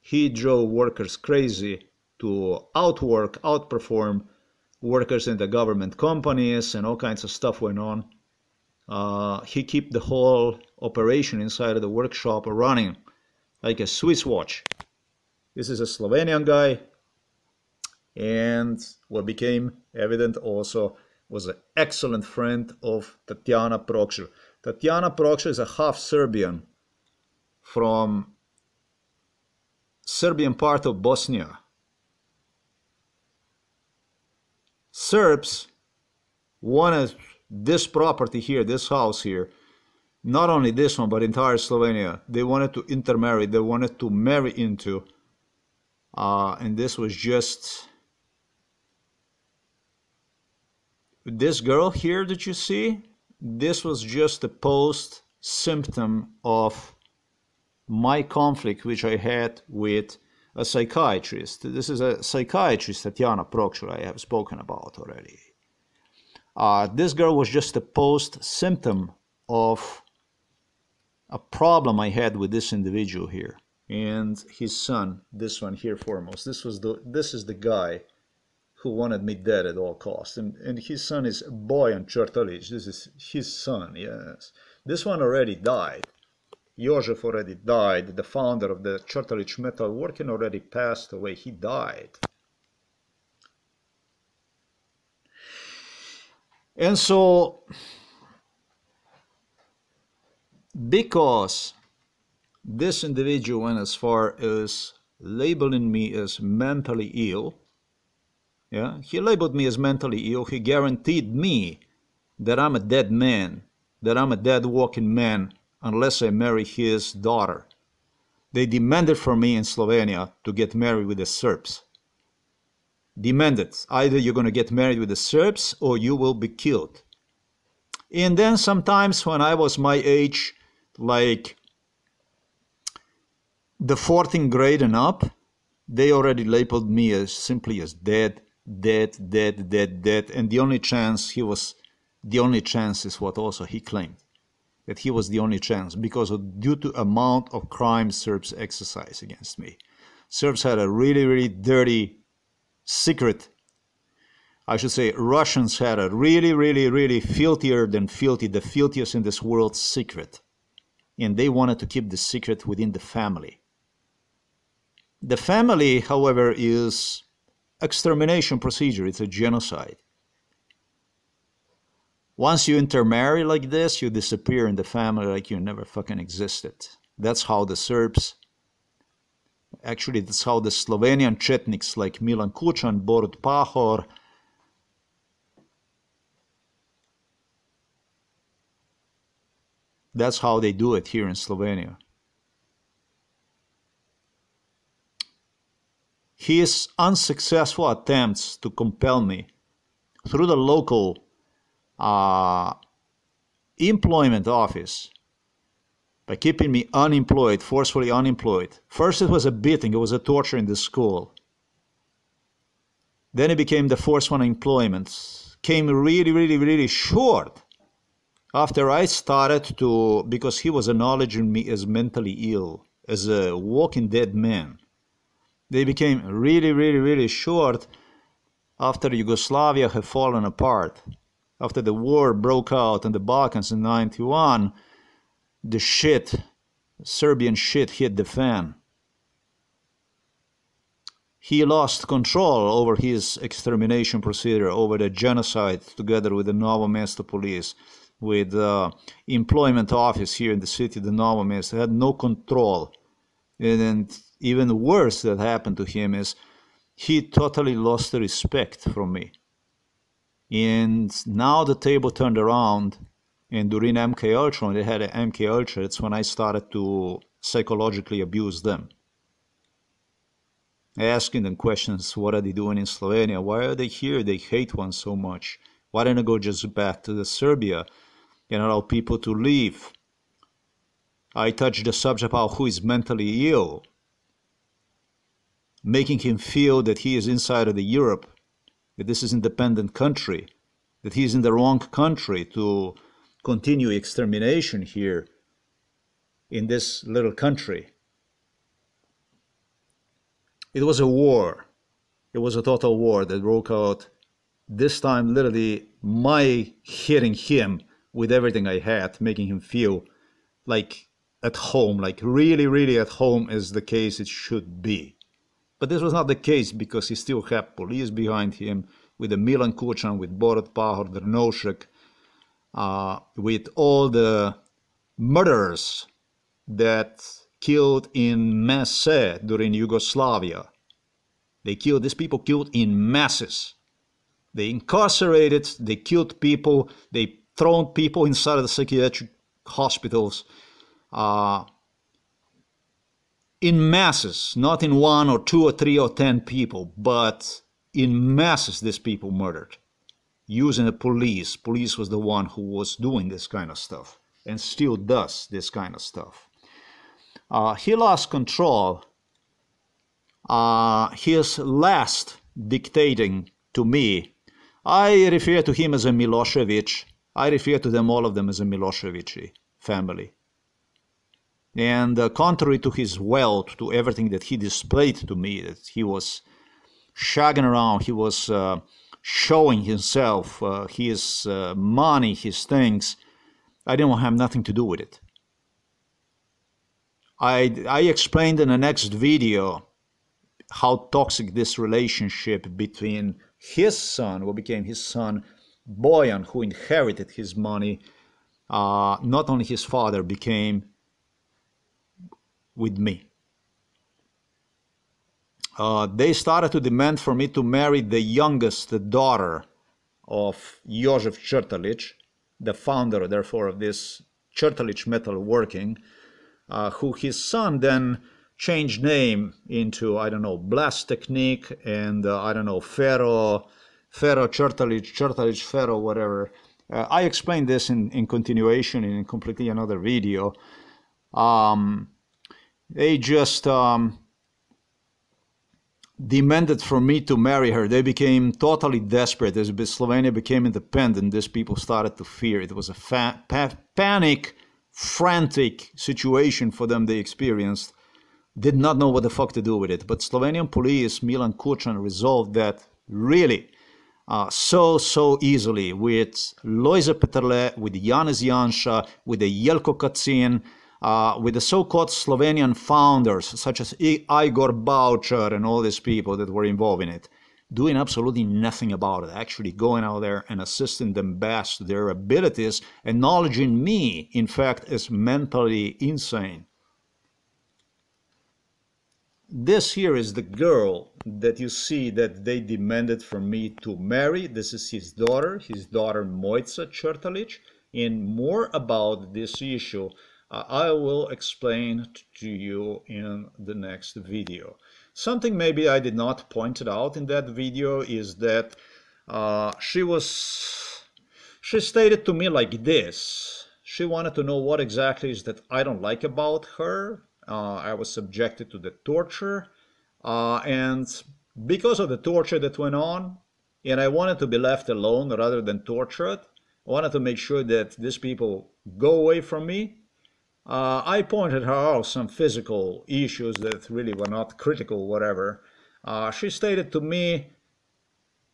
He drove workers crazy to outwork, outperform workers in the government companies, and all kinds of stuff went on. He kept the whole operation inside of the workshop running like a Swiss watch. This is a Slovenian guy, and what became evident also was an excellent friend of Tatjana Prokšelj. Tatjana Prokšelj is a half Serbian from Serbian part of Bosnia. Serbs wanted this property here, this house here, not only this one, but entire Slovenia. They wanted to intermarry, they wanted to marry into. And this was just this girl here that you see. This was just a post symptom of my conflict which I had with a psychiatrist. This is a psychiatrist, Tatjana Prokšelj, I have spoken about already. This girl was just a post symptom of a problem I had with this individual here. And his son, this one here foremost, this is the guy who wanted me dead at all costs. And his son is Bojan Črtalič. This is his son, yes. This one already died. Jožef already died. The founder of the Črtalič Metalworking already passed away. He died. And so, because this individual went as far as labeling me as mentally ill. Yeah, he labeled me as mentally ill. He guaranteed me that I'm a dead man, that I'm a dead walking man, unless I marry his daughter. They demanded from me in Slovenia to get married with the Serbs. Demanded, either you're going to get married with the Serbs or you will be killed. And then sometimes when I was my age, like the 14th grade and up, they already labeled me as simply as dead, and the only chance is what also he claimed, that he was the only chance because of due to amount of crime Serbs exercise against me. Serbs had a really, really dirty secret. I should say Russians had a really, really, really filthier than filthy, the filthiest in this world secret, and they wanted to keep the secret within the family. The family, however, is extermination procedure. It's a genocide. Once you intermarry like this, you disappear in the family like you never fucking existed. That's how the Serbs, actually that's how the Slovenian Chetniks like Milan Kučan, Borut Pahor, that's how they do it here in Slovenia. His unsuccessful attempts to compel me through the local employment office by keeping me unemployed, forcefully unemployed. First it was a beating, it was a torture in the school. Then it became the forceful unemployment. Came really, really, really short after I started to, because he was acknowledging me as mentally ill, as a walking dead man. They became really, really, really short after Yugoslavia had fallen apart. After the war broke out in the Balkans in '91, the shit, Serbian shit hit the fan. He lost control over his extermination procedure, over the genocide, together with the Novo Mesto police, with the employment office here in the city, the Novo Mesto. Had no control. And even worse that happened to him is he totally lost the respect from me. And now the table turned around And during MKUltra, when they had an MKUltra, it's when I started to psychologically abuse them. Asking them questions, what are they doing in Slovenia? Why are they here? They hate one so much. Why don't I go just back to the Serbia and allow people to leave? I touched the subject about who is mentally ill, making him feel that he is inside of the Europe, that this is an independent country, that he is in the wrong country to continue extermination here in this little country. It was a war. It was a total war that broke out. This time, literally, my hitting him with everything I had, making him feel like at home, like really, really at home is the case it should be. But this was not the case because he still had police behind him, with the Milan Kučan, with Borut Pahor, Drnošek, with all the murderers that killed in masse during Yugoslavia. They killed, these people killed in masses. They incarcerated, they killed people, they thrown people inside of the psychiatric hospitals in masses, not in 1 or 2 or 3 or 10 people, but in masses these people murdered. Using the police. Police was the one who was doing this kind of stuff and still does this kind of stuff. He lost control. His last dictating to me, I refer to him as a Milošević. I refer to them, all of them, as a Milošević family. And contrary to his wealth, to everything that he displayed to me, that he was shagging around, he was showing himself, his money, his things, I didn't have nothing to do with it. I explained in the next video how toxic this relationship between his son, what became his son, Bojan, who inherited his money, not only his father, became with me. They started to demand for me to marry the youngest daughter of Jožef Črtalič, the founder, therefore, of this Črtalič Metalworking, who his son then changed name into, I don't know, Blast Technique, and I don't know, Ferro Črtalič, Črtalič Ferro, whatever. I explained this in continuation in completely another video. They just demanded for me to marry her. They became totally desperate. As Slovenia became independent, these people started to fear. It was a panic, frantic situation for them they experienced. Did not know what the fuck to do with it. But Slovenian police, Milan Kučan, resolved that really so easily with Lojze Peterle, with Janez Janša, with the Jelko Kacin, with the so-called Slovenian founders, such as Igor Boucher and all these people that were involved in it, doing absolutely nothing about it, actually going out there and assisting them best to their abilities, acknowledging me, in fact, as mentally insane. This here is the girl that you see that they demanded from me to marry. This is his daughter Mojca Črtalič, and more about this issue I will explain to you in the next video. Something maybe I did not point it out in that video is that she stated to me like this. She wanted to know what exactly is that I don't like about her. I was subjected to the torture, and because of the torture that went on, and I wanted to be left alone rather than tortured, I wanted to make sure that these people go away from me. I pointed her out some physical issues that really were not critical, whatever. She stated to me,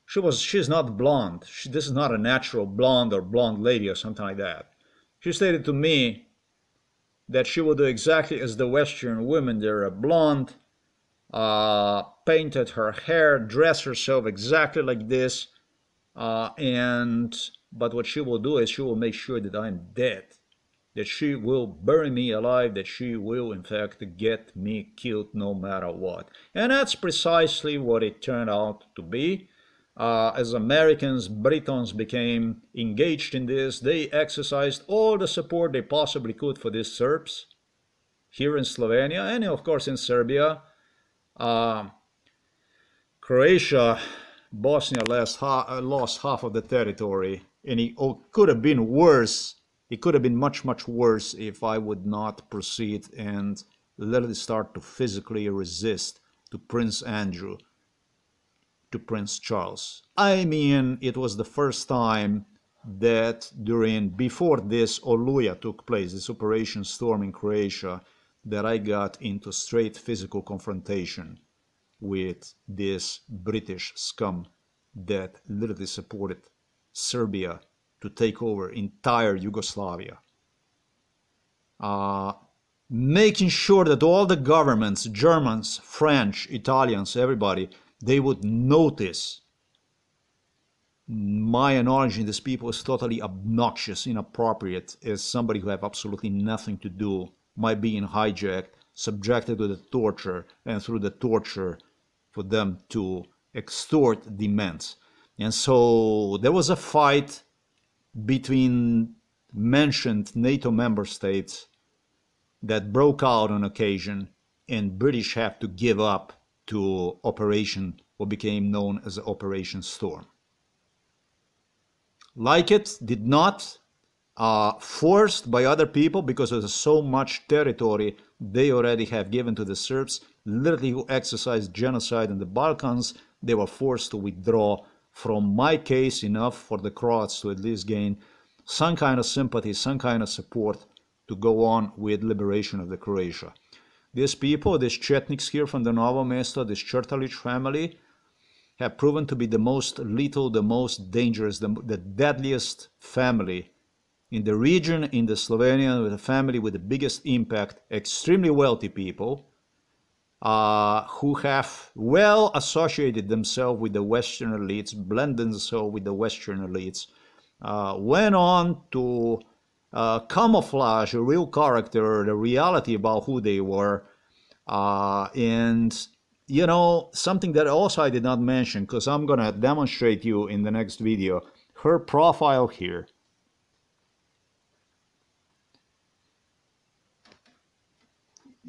she's not blonde. This is not a natural blonde or blonde lady or something like that. She stated to me that she will do exactly as the Western women. They're a blonde, painted her hair, dressed herself exactly like this. But what she will do is she will make sure that I'm dead, that she will bury me alive, that she will, in fact, get me killed no matter what. And that's precisely what it turned out to be. As Americans, Britons became engaged in this. They exercised all the support they possibly could for these Serbs here in Slovenia and, of course, in Serbia. Croatia, Bosnia lost half of the territory, and it could have been worse. It could have been much, much worse if I would not proceed and literally start to physically resist to Prince Andrew, to Prince Charles. I mean, it was the first time that before this Oluja took place, this Operation Storm in Croatia, that I got into straight physical confrontation with this British scum that literally supported Serbia to take over entire Yugoslavia. Making sure that all the governments, Germans, French, Italians, everybody, they would notice my acknowledging these people is totally obnoxious, inappropriate, as somebody who have absolutely nothing to do, my being hijacked, subjected to the torture, and through the torture for them to extort demands. And so there was a fight between mentioned NATO member states that broke out on occasion, and British have to give up to Operation, what became known as Operation Storm. Like it, did not, forced by other people, because there's so much territory they already have given to the Serbs, literally who exercised genocide in the Balkans. They were forced to withdraw. From my case, enough for the Croats to at least gain some kind of sympathy, some kind of support to go on with liberation of the Croatia. These people, these Chetniks here from the Novo Mesto, this Črtalič family, have proven to be the most lethal, the most dangerous, the deadliest family in the region, in the Slovenia, the family with the biggest impact, extremely wealthy people, who have well associated themselves with the Western elites, blended themselves with the Western elites, went on to camouflage a real character, the reality about who they were, and you know, something that also I did not mention, because I'm gonna demonstrate you in the next video, her profile here.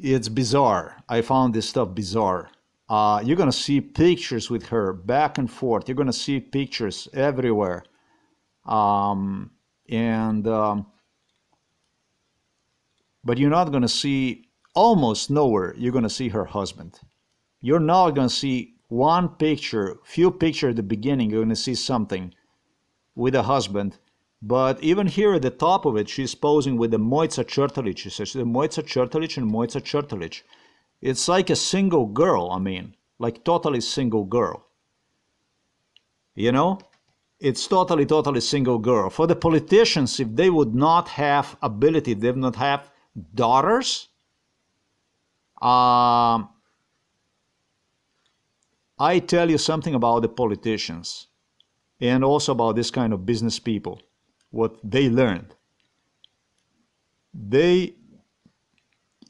It's bizarre. I found this stuff bizarre. You're gonna see pictures with her back and forth. You're gonna see pictures everywhere. But you're not gonna see, almost nowhere, you're gonna see her husband. You're not gonna see one picture, few pictures at the beginning, you're gonna see something with a husband. But even here at the top of it, she's posing with the Mojca Črtalič. She says the Mojca Črtalič and Mojca Črtalič. It's like a single girl, I mean, like totally single girl. You know? It's totally, totally single girl. For the politicians, if they would not have ability, they would not have daughters, I tell you something about the politicians and also about this kind of business people. What they learned, they,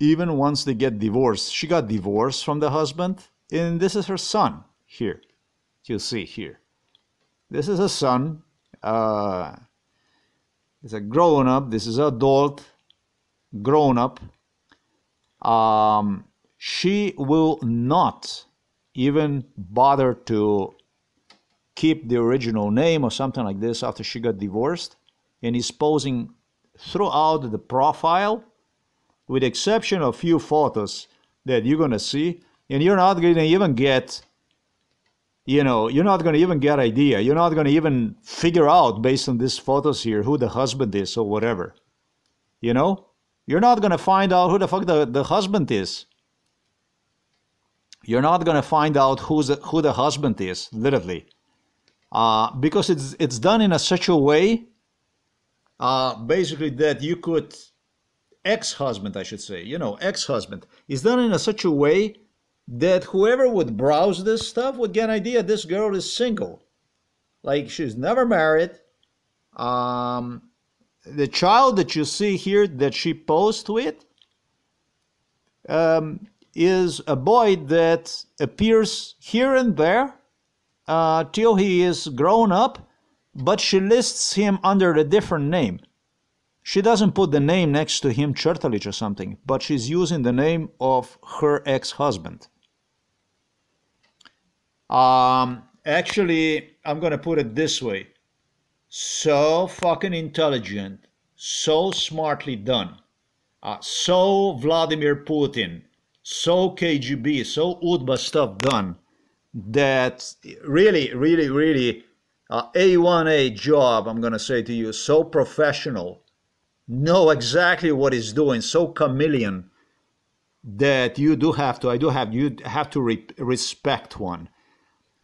even once they get divorced, she got divorced from the husband, and this is her son here. You'll see here, this is her son. It's a grown-up, this is an adult grown-up. She will not even bother to keep the original name or something like this after she got divorced, and is posing throughout the profile, with the exception of a few photos that you're gonna see, and you're not gonna even get, you know, you're not gonna even get idea, you're not gonna even figure out based on these photos here who the husband is or whatever, you know? You're not gonna find out who the fuck the husband is. You're not gonna find out who the husband is, literally. Because it's done in a such a way, basically that you could, ex-husband I should say, you know, ex-husband, is done in a such a way that whoever would browse this stuff would get an idea this girl is single. Like, she's never married. The child that you see here that she posed with is a boy that appears here and there, till he is grown up, but she lists him under a different name. She doesn't put the name next to him, Črtalič or something, but she's using the name of her ex-husband. Actually, I'm going to put it this way. So fucking intelligent, so smartly done, so Vladimir Putin, so KGB, so Udba stuff done, that really, really, really A1A job, I'm going to say to you, so professional, know exactly what he's doing, so chameleon, that you do have to, respect one.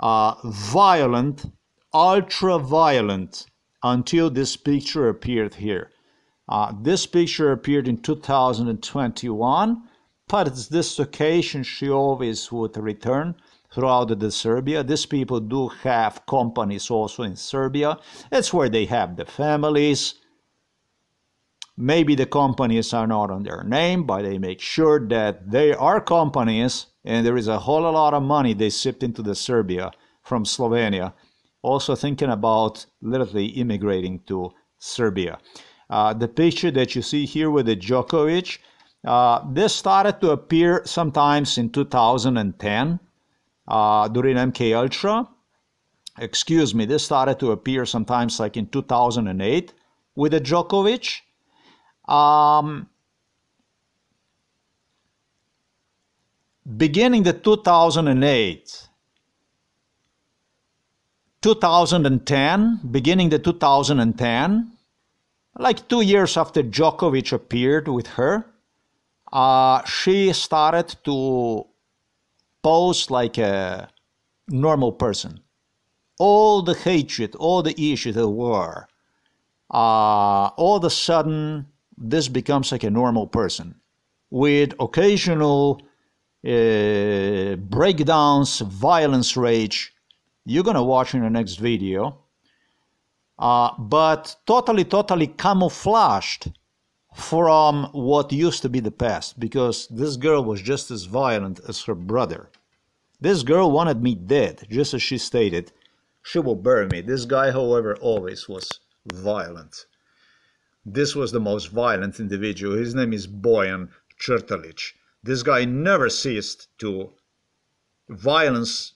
Violent, ultra-violent, until this picture appeared here. This picture appeared in 2021, but it's this occasion she always would return throughout the Serbia. These people do have companies also in Serbia. That's where they have the families. Maybe the companies are not on their name, but they make sure that they are companies, and there is a whole lot of money they sipped into the Serbia from Slovenia. Also thinking about literally immigrating to Serbia. The picture that you see here with the Djokovic, this started to appear sometimes in 2010 during MKUltra. Excuse me, this started to appear sometimes like in 2008 with the Djokovic. Beginning the 2008, 2010, beginning the 2010, like 2 years after Djokovic appeared with her, she started to pose like a normal person. All the hatred, all the issues, the war, all of a sudden, this becomes like a normal person with occasional breakdowns, violence, rage. You're going to watch in the next video. But totally camouflaged from what used to be the past, because this girl was just as violent as her brother. This girl wanted me dead, just as she stated. She will bury me. This guy, however, always was violent. This was the most violent individual. His name is Bojan Črtalič. This guy never ceased to. Violence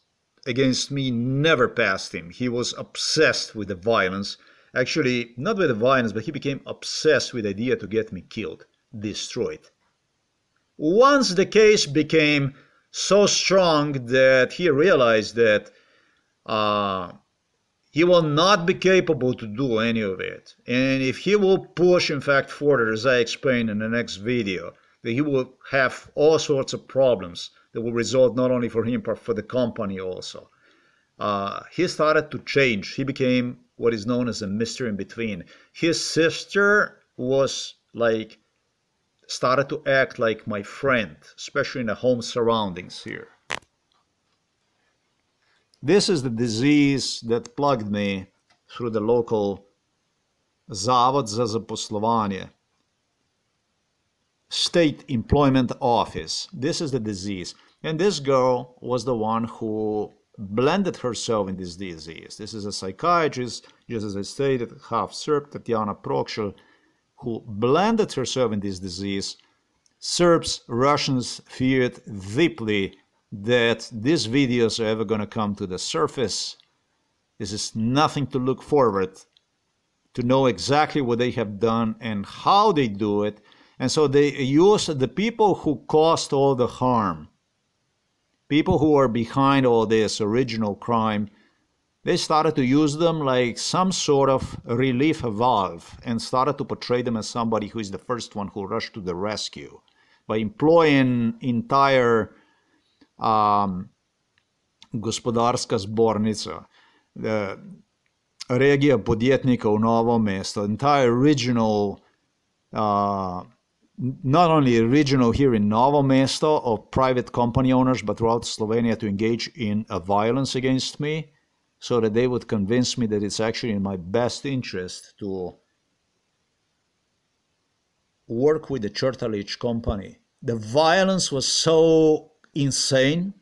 against me never passed him. He was obsessed with the violence. Actually, not with the violence, but he became obsessed with the idea to get me killed, destroyed. Once the case became so strong that he realized that he will not be capable to do any of it. And if he will push, in fact, further, as I explained in the next video, that he will have all sorts of problems that will result not only for him, but for the company also. He started to change. He became what is known as a Mr. In-Between. His sister was like, started to act like my friend, especially in the home surroundings here. This is the disease that plugged me through the local Zavod za zaposlovanje, State Employment Office. This is the disease. And this girl was the one who blended herself in this disease. This is a psychiatrist, just as I stated, half Serb, Tatjana Prokšelj, who blended herself in this disease. Serbs, Russians feared deeply that these videos are ever going to come to the surface. This is nothing to look forward to, know exactly what they have done and how they do it. And so they use the people who caused all the harm, people who are behind all this original crime. They started to use them like some sort of relief valve and started to portray them as somebody who is the first one who rushed to the rescue by employing entire Gospodarska zbornica, regija podjetnika u Novo Mesto, entire regional, not only regional here in Novo Mesto of private company owners, but throughout Slovenia to engage in violence against me, so that they would convince me that it's actually in my best interest to work with the Črtalič company. The violence was so insane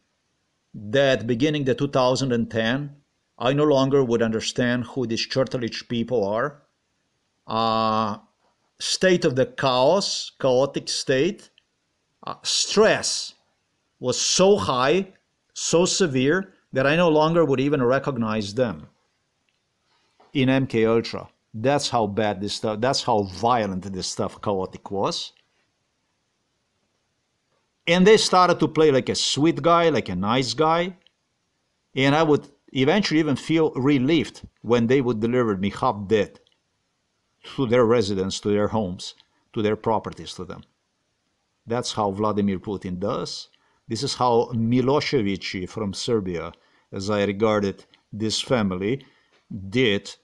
that beginning the 2010, I no longer would understand who these Črtalič people are. State of the chaos, chaotic state. Stress was so high, so severe, that I no longer would even recognize them in MKUltra. That's how bad this stuff, that's how violent this stuff, chaotic was. And they started to play like a sweet guy, like a nice guy. And I would eventually even feel relieved when they would deliver me half dead to their residence, to their homes, to their properties, to them. That's how Vladimir Putin does. This is how Milošević from Serbia, as I regarded this family, did.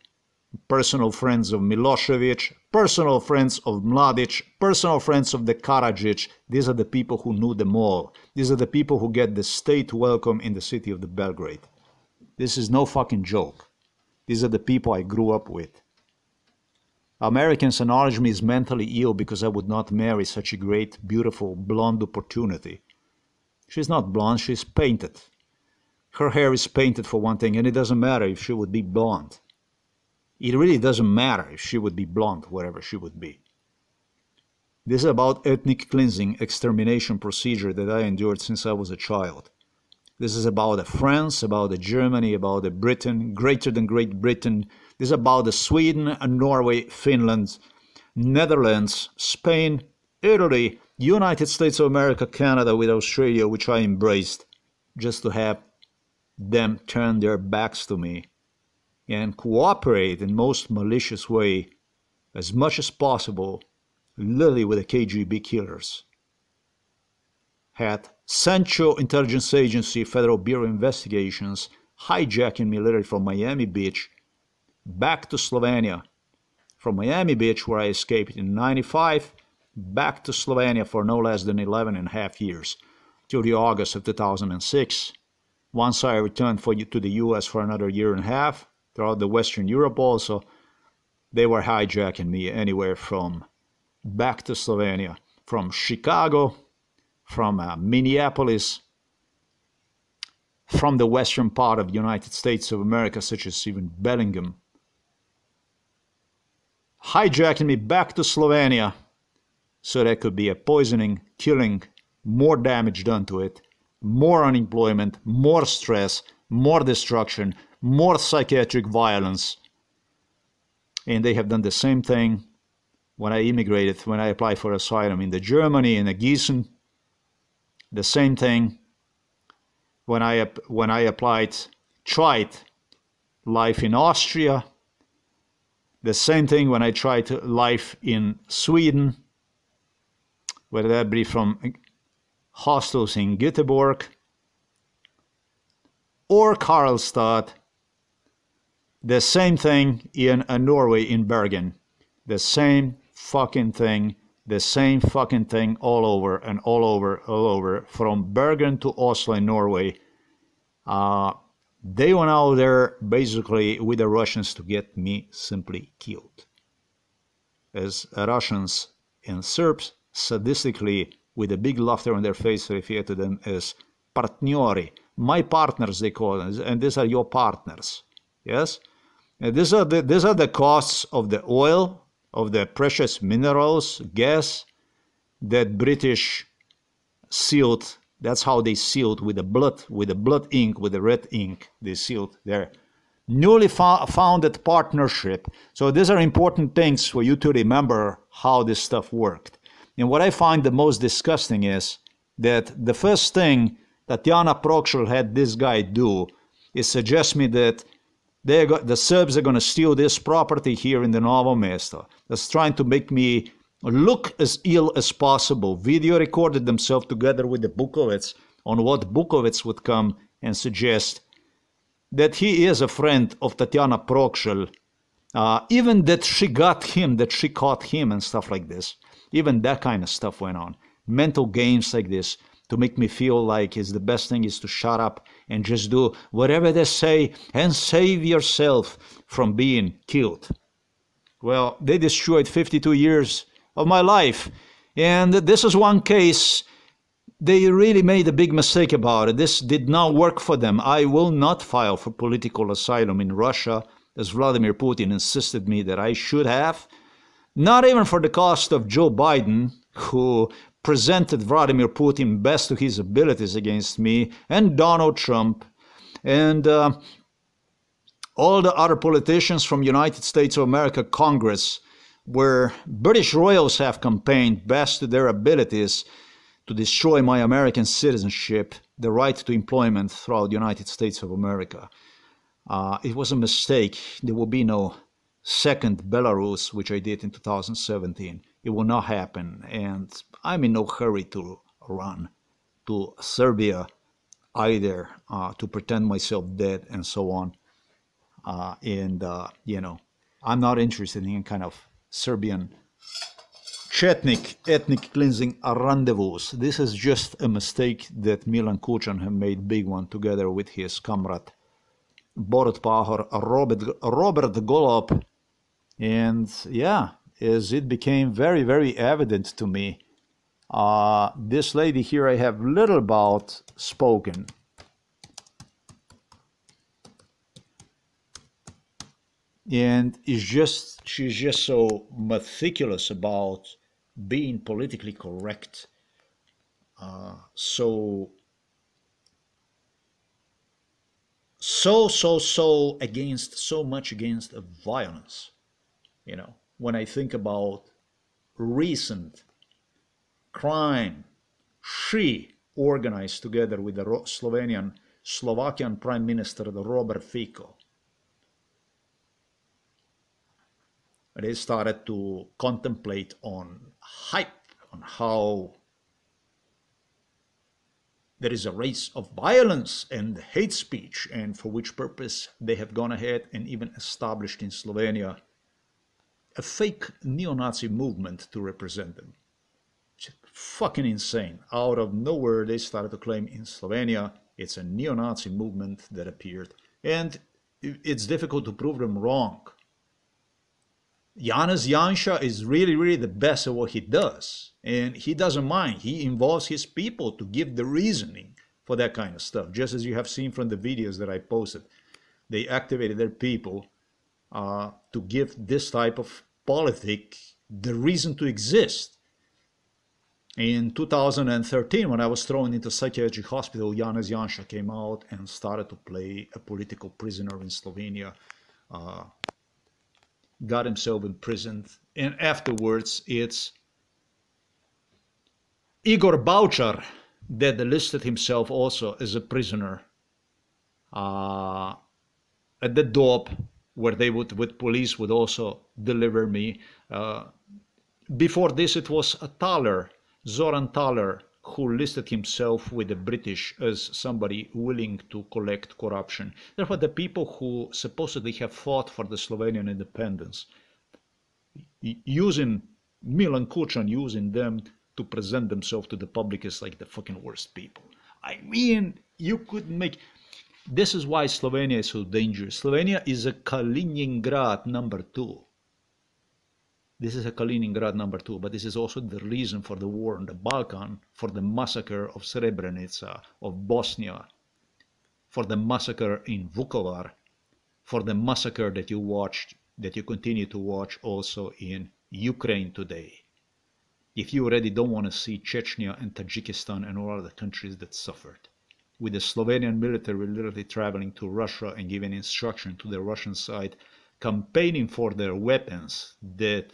Personal friends of Milošević, personal friends of Mladić, personal friends of the Karadzic. These are the people who knew them all. These are the people who get the state welcome in the city of the Belgrade. This is no fucking joke. These are the people I grew up with. Americans acknowledge me as mentally ill because I would not marry such a great, beautiful, blonde opportunity. She's not blonde, she's painted. Her hair is painted for one thing, and it doesn't matter if she would be blonde. It really doesn't matter if she would be blonde, wherever she would be. This is about ethnic cleansing, extermination procedure that I endured since I was a child. This is about a France, about a Germany, about a Britain, greater than Great Britain. This is about a Sweden, a Norway, Finland, Netherlands, Spain, Italy, United States of America, Canada with Australia, which I embraced, just to have them turn their backs to me and cooperate in most malicious way as much as possible, literally with the KGB killers. Had Central Intelligence Agency, Federal Bureau of Investigations, hijacking me literally from Miami Beach back to Slovenia. From Miami Beach, where I escaped in '95, back to Slovenia for no less than 11.5 years, till the August of 2006. Once I returned to the US for another 1.5 years, throughout the Western Europe also, they were hijacking me anywhere from back to Slovenia, from Chicago, from Minneapolis, from the western part of the United States of America, such as even Bellingham. Hijacking me back to Slovenia, so there could be a poisoning, killing, more damage done to it, more unemployment, more stress, more destruction, more psychiatric violence. And they have done the same thing when I immigrated, when I applied for asylum in Germany, in Gießen. The same thing when I applied, tried life in Austria. The same thing when I tried life in Sweden, whether that be from hostels in Göteborg or Karlstad. The same thing in Norway, in Bergen. The same fucking thing. The same fucking thing all over and all over, all over. From Bergen to Oslo in Norway. They went out there basically with the Russians to get me simply killed. As Russians and Serbs sadistically, with a big laughter on their face, refer to them as partneri. My partners, they call them, and these are your partners. Yes, and these are the costs of the oil, of the precious minerals, gas that British sealed. That's how they sealed with the blood ink, with the red ink. They sealed their newly founded partnership. So these are important things for you to remember how this stuff worked. And what I find the most disgusting is that the first thing Tatjana Prokšelj had this guy do is suggest me that the Serbs are going to steal this property here in the Novo Mesto. That's trying to make me look as ill as possible. Video recorded themselves together with the Bukovets on what Bukovets would come and suggest that he is a friend of Tatjana Prokšelj. Even that she got him, that she caught him and stuff like this. Even that kind of stuff went on. Mental games like this, to make me feel like it's the best thing is to shut up and just do whatever they say and save yourself from being killed. Well, they destroyed 52 years of my life. And this is one case They really made a big mistake about it. This did not work for them. I will not file for political asylum in Russia, as Vladimir Putin insisted me that I should have. Not even for the cost of Joe Biden, who presented Vladimir Putin best to his abilities against me, and Donald Trump, and all the other politicians from United States of America Congress, where British royals have campaigned best to their abilities to destroy my American citizenship, the right to employment throughout the United States of America. It was a mistake. There will be no second Belarus, which I did in 2017. It will not happen, and I'm in no hurry to run to Serbia either, to pretend myself dead and so on. You know, I'm not interested in any kind of Serbian Chetnik ethnic cleansing rendezvous. This is just a mistake that Milan Kučan have made, big one, together with his comrade Borut Pahor, Robert Golob. And yeah, as it became very, very evident to me, this lady here I have little about spoken. And she's just so meticulous about being politically correct, so against, so much against violence. You know, when I think about recent crime she organized together with the Slovakian Prime Minister Robert Fico, they started to contemplate on hype, on how there is a race of violence and hate speech, and for which purpose they have gone ahead and even established in Slovenia a fake neo-Nazi movement to represent them. It's fucking insane. Out of nowhere, they started to claim in Slovenia it's a neo-Nazi movement that appeared, and it's difficult to prove them wrong. Janez Janša is really, really the best at what he does, and he doesn't mind. He involves his people to give the reasoning for that kind of stuff, just as you have seen from the videos that I posted. They activated their people to give this type of politic the reason to exist. In 2013, when I was thrown into psychiatric hospital, Janez Janša came out and started to play a political prisoner in Slovenia, got himself imprisoned, and afterwards it's Igor Bouchar that listed himself also as a prisoner at the DOP, where they would, with police, would also deliver me. Before this, it was Zoran Thaler, who listed himself with the British as somebody willing to collect corruption. Therefore, the people who supposedly have fought for the Slovenian independence, using Milan Kučan, using them to present themselves to the public as like the fucking worst people. I mean, you could make... This is why Slovenia is so dangerous. Slovenia is a Kaliningrad number 2. This is a Kaliningrad number 2, but this is also the reason for the war on the Balkan, for the massacre of Srebrenica, of Bosnia, for the massacre in Vukovar, for the massacre that you watched, that you continue to watch also in Ukraine today. If you already don't want to see Chechnya and Tajikistan and all other countries that suffered, with the Slovenian military literally traveling to Russia and giving instruction to the Russian side, campaigning for their weapons that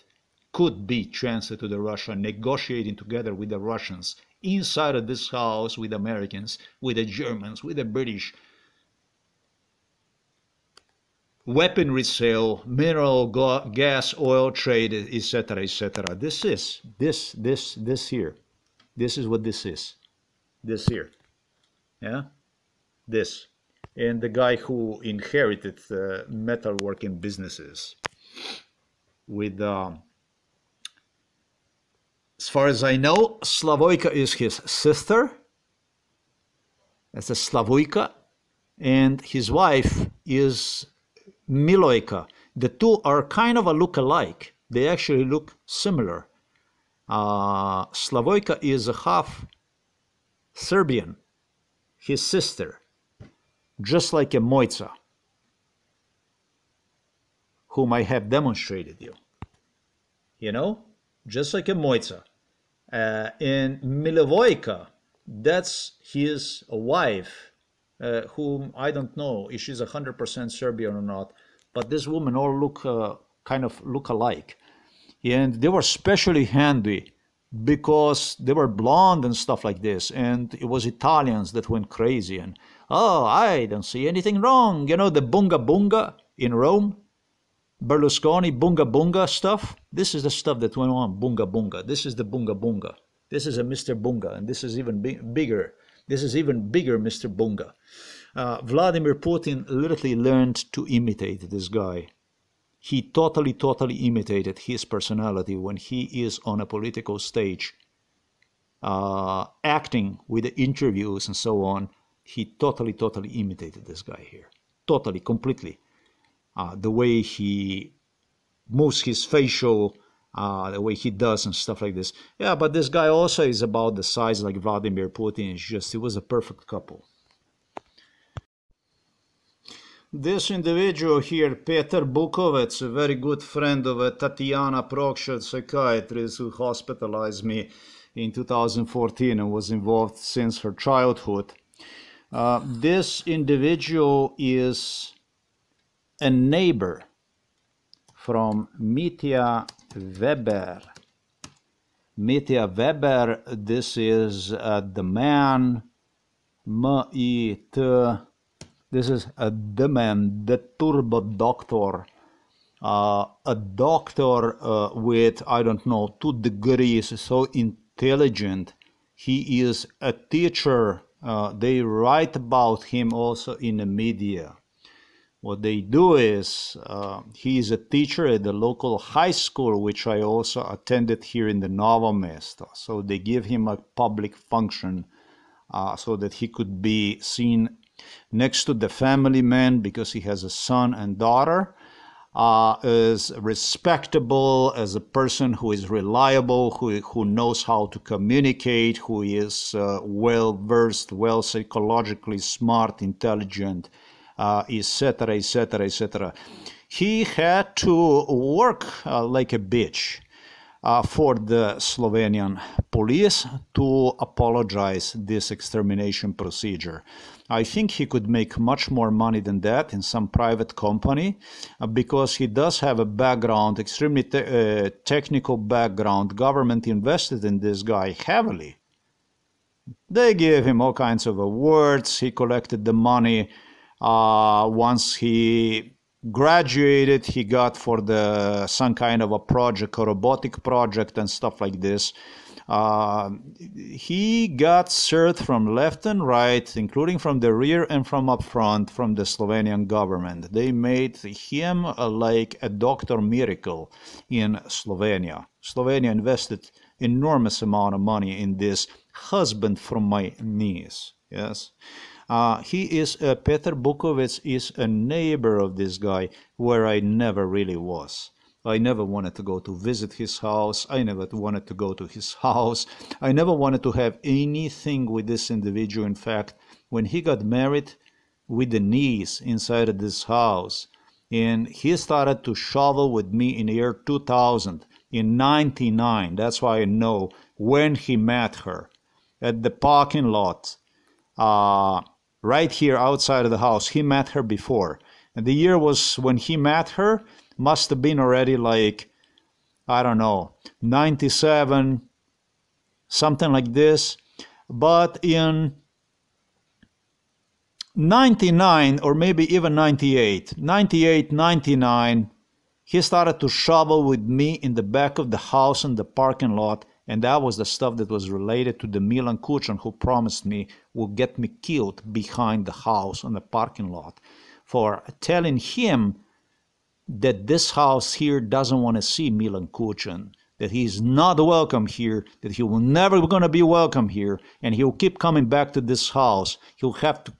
could be transferred to the Russia, negotiating together with the Russians, inside of this house with Americans, with the Germans, with the British. Weaponry sale, mineral, gas, oil trade, etc., etc. This here. This is what this is. This here. Yeah? This. And the guy who inherited metalworking businesses with... As far as I know, Slavojka is his sister. That's a Slavojka. And his wife is Milojka. The two are kind of a look-alike. They actually look similar. Slavojka is a half Serbian, his sister, just like a Mojca, whom I have demonstrated you. You know, just like a Mojca. And Milevojka, that's his wife, whom I don't know if she's 100% Serbian or not, but this woman all look kind of look alike. And they were specially handy because they were blonde and stuff like this, and it was Italians that went crazy. And, oh, I don't see anything wrong. You know, the bunga bunga in Rome, Berlusconi bunga bunga stuff. This is the stuff that went on, bunga bunga. This is the bunga bunga. This is a Mr. Bunga, and this is even bigger. This is even bigger Mr. Bunga. Vladimir Putin literally learned to imitate this guy. He totally imitated his personality when he is on a political stage, acting with the interviews and so on. He totally imitated this guy here. Completely. The way he moves his facial, the way he does and stuff like this. Yeah, but this guy also is about the size like Vladimir Putin. It's just, it was a perfect couple. This individual here, Peter Bukovec, a very good friend of Tatjana Prokšelj, psychiatrist who hospitalized me in 2014 and was involved since her childhood. This individual is a neighbor from Mitja Weber. Mitja Weber, this is the man, M-I-T. This is a demand, the turbo doctor, a doctor with, I don't know, 2 degrees, so intelligent. He is a teacher. They write about him also in the media. What they do is, he is a teacher at the local high school, which I also attended here in the Novo Mesto. So they give him a public function so that he could be seen next to the family man, because he has a son and daughter, is respectable as a person who is reliable, who knows how to communicate, who is well-versed, well psychologically smart, intelligent, etc., etc., etc. He had to work like a bitch for the Slovenian police to apologize this extermination procedure. I think he could make much more money than that in some private company, because he does have a background, extremely technical background. Government invested in this guy heavily. They gave him all kinds of awards. He collected the money. Once he graduated, he got for the some kind of a project, a robotic project and stuff like this. He got cert from left and right, including from the rear and from up front, from the Slovenian government. They made him like a Dr. Miracle in Slovenia. Slovenia invested enormous amount of money in this husband from my niece. Yes. He is, Peter Bukovec is a neighbor of this guy, where I never really was. I never wanted to go to visit his house. I never wanted to go to his house. I never wanted to have anything with this individual. In fact, when he got married with the niece inside of this house, and he started to shovel with me in the year 2000, in 99, that's why I know when he met her, at the parking lot, right here outside of the house. He met her before. And the year was when he met her, must have been already like, I don't know, 97, something like this. But in 99 or maybe even 99, he started to shovel with me in the back of the house in the parking lot. And that was the stuff that was related to the Milan Kučan, who promised me will get me killed behind the house on the parking lot for telling him that this house here doesn't want to see Milan Kučan, that he's not welcome here, that he will never going to be welcome here, and he'll keep coming back to this house. He'll have to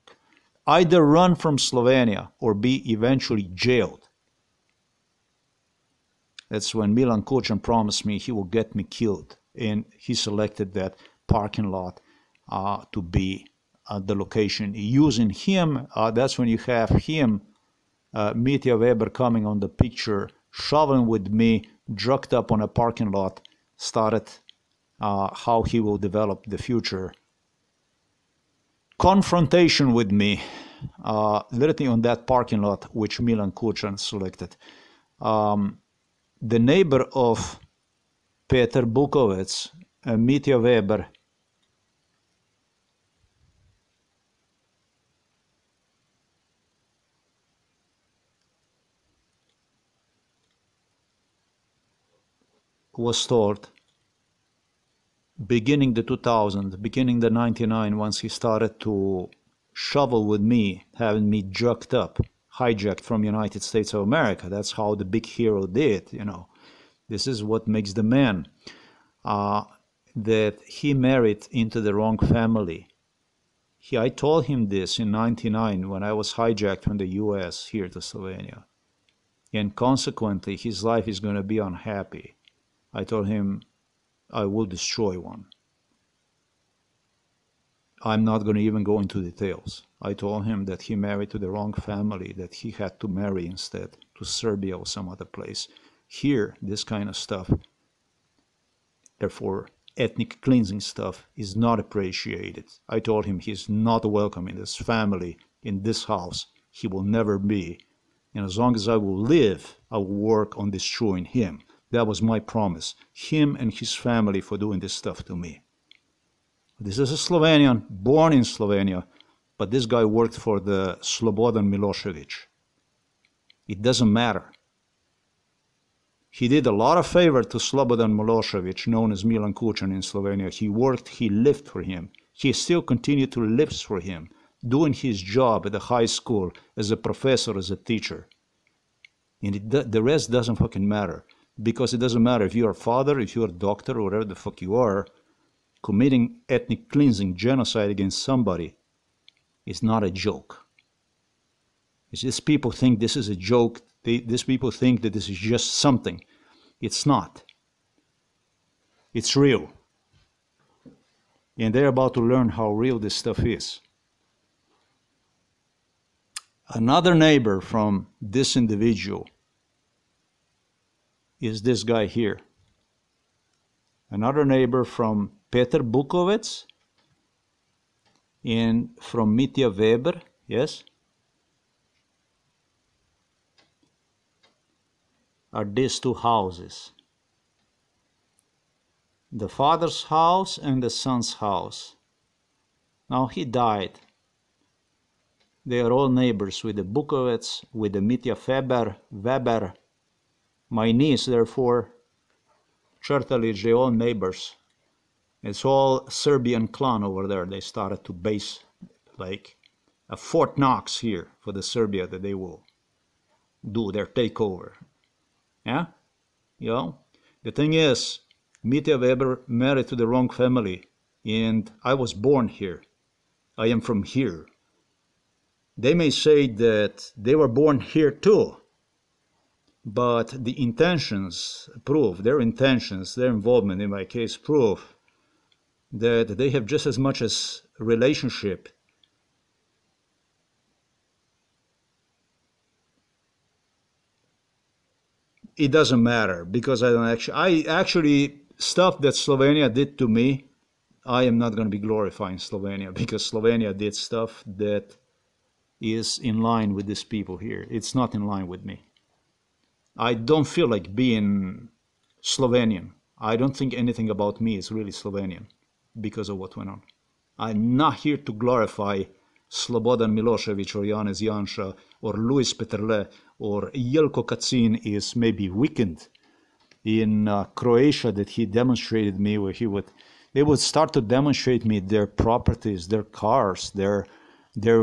either run from Slovenia or be eventually jailed. That's when Milan Kučan promised me he will get me killed, and he selected that parking lot to be the location. Using him, that's when you have him, Mitja Weber coming on the picture, shoveling with me, drugged up on a parking lot, started how he will develop the future. Confrontation with me, literally on that parking lot, which Milan Kučan selected. The neighbor of Peter Bukovec, Mitja Weber, was stored beginning the 2000, beginning the 99, once he started to shovel with me, having me drugged up, hijacked from United States of America. That's how the big hero did, you know. This is what makes the man, that he married into the wrong family. I told him this in 99 when I was hijacked from the US here to Slovenia. And consequently, his life is going to be unhappy. I told him, I will destroy one. I'm not going to even go into details. I told him that he married to the wrong family, that he had to marry instead to Serbia or some other place. Here, this kind of stuff, therefore ethnic cleansing stuff, is not appreciated. I told him he's not welcome in this family, in this house. He will never be. And as long as I will live, I will work on destroying him. That was my promise, him and his family, for doing this stuff to me. This is a Slovenian, born in Slovenia, but this guy worked for the Slobodan Milošević. It doesn't matter. He did a lot of favor to Slobodan Milošević, known as Milan Kučan in Slovenia. He worked, he lived for him. He still continued to live for him, doing his job at the high school as a professor, as a teacher. And the rest doesn't fucking matter. Because it doesn't matter if you're a father, if you're a doctor, or whatever the fuck you are, committing ethnic cleansing, genocide against somebody is not a joke. It's just people think this is a joke. These people think that this is just something. It's not. It's real. And they're about to learn how real this stuff is. Another neighbor from this individual is this guy here. Another neighbor from Peter Bukovec and from Mitja Weber, yes, are these two houses. The father's house and the son's house. Now he died. They are all neighbors with the Bukovec, with the Mitja Weber. My niece, therefore, Črtalič, they're all neighbors. It's all Serbian clan over there. They started to base like a Fort Knox here for the Serbia that they will do their takeover. Yeah? You know? The thing is, Mitja Weber married to the wrong family, and I was born here. I am from here. They may say that they were born here too, but the intentions prove, their intentions, their involvement in my case prove that they have just as much as relationship . It doesn't matter, because I actually stuff that Slovenia did to me, I am not going to be glorifying Slovenia, because Slovenia did stuff that is in line with these people here. It's not in line with me. I don't feel like being Slovenian. I don't think anything about me is really Slovenian because of what went on. I'm not here to glorify Slobodan Milošević or Janez Janša or Lojze Peterle or Jelko Kacin is maybe weakened in Croatia that he demonstrated me, where they would start to demonstrate me their properties, their cars, their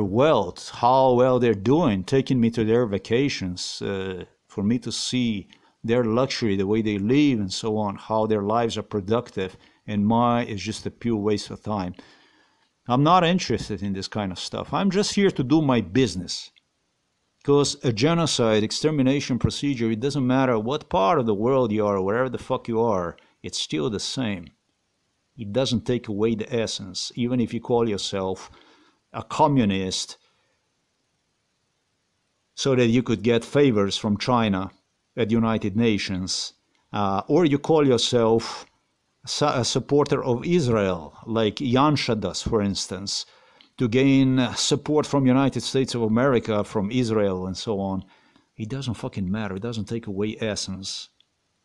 wealth, how well they're doing, taking me to their vacations, for me to see their luxury, the way they live and so on, how their lives are productive, and mine is just a pure waste of time. I'm not interested in this kind of stuff. I'm just here to do my business. Because a genocide, extermination procedure, it doesn't matter what part of the world you are, wherever the fuck you are, it's still the same. it doesn't take away the essence. Even if you call yourself a communist, so that you could get favors from China at the United Nations, or you call yourself a supporter of Israel, like Janša does, for instance, to gain support from United States of America, from Israel, and so on. It doesn't fucking matter. It doesn't take away essence.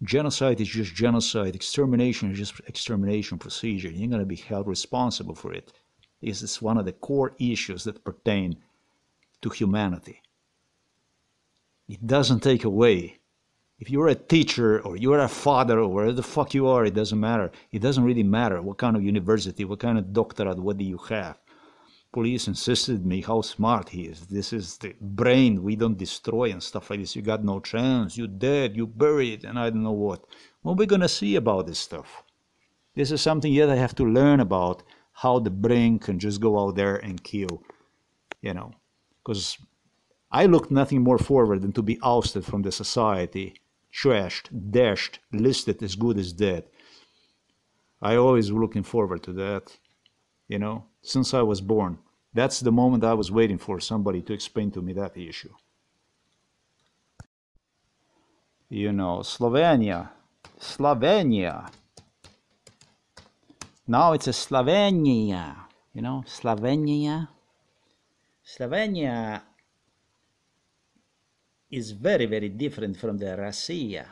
Genocide is just genocide. Extermination is just extermination procedure. You're going to be held responsible for it. This is one of the core issues that pertain to humanity. It doesn't take away. If you're a teacher or you're a father or whatever the fuck you are, it doesn't matter. It doesn't really matter what kind of university, what kind of doctorate, what do you have. Police insisted me how smart he is. This is the brain we don't destroy and stuff like this. You got no chance. You're dead. You're buried. And I don't know what. What we're going to see about this stuff. This is something yet I have to learn about. How the brain can just go out there and kill. You know. Because I looked nothing more forward than to be ousted from the society. Trashed. Dashed. Listed as good as dead. I always looking forward to that. You know. Since I was born. That's the moment I was waiting for somebody to explain to me that issue. You know, Slovenia. Slovenia. Now it's a Slovenia. You know, Slovenia. Slovenia is very, very different from the Russia.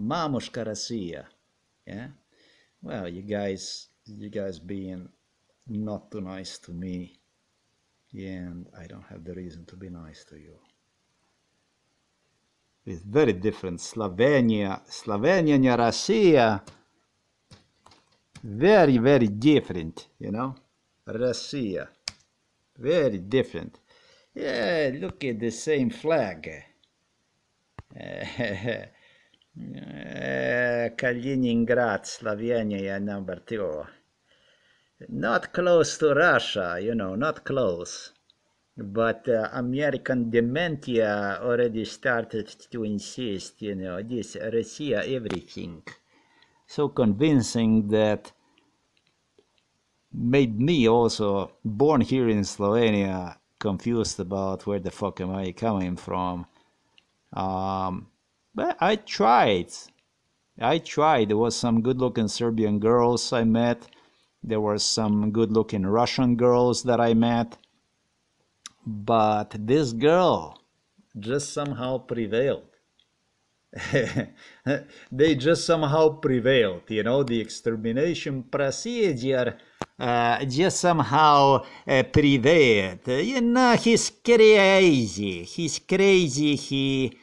Mamushka Russia. Yeah? Well, you guys being not too nice to me, and I don't have the reason to be nice to you. It's very different. Slovenia, Slovenia and Russia, very, very different, you know. Russia, very different. Yeah, look at the same flag. Kaliningrad, Slovenia, number 2. Not close to Russia, you know, not close. But American dementia already started to insist, you know, this Russia everything. So convincing that made me also, born here in Slovenia, confused about where the fuck am I coming from. But I tried. There was some good-looking Serbian girls I met. There were some good-looking Russian girls that I met, but this girl just somehow prevailed. They just somehow prevailed, you know, the extermination procedure just somehow prevailed. You know, he's crazy. He's crazy. He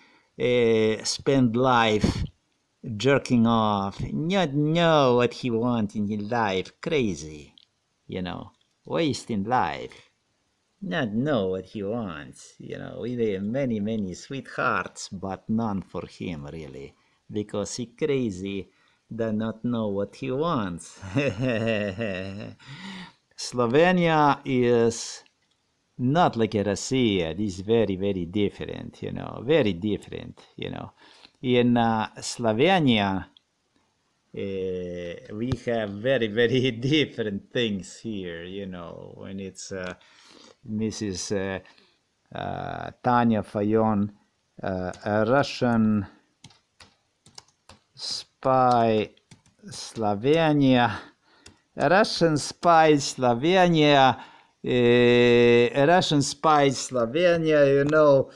spent life jerking off, not know what he wants in life, crazy, you know, wasting life, not know what he wants, you know. We have many, many sweethearts, but none for him, really, because he crazy, does not know what he wants. Slovenia is not like Russia. It is very, very different, you know, very different, you know. In Slovenia, we have very, very different things here, you know, when it's Mrs. Tanja Fajon, a Russian spy, Slovenia, a Russian spy Slovenia, you know,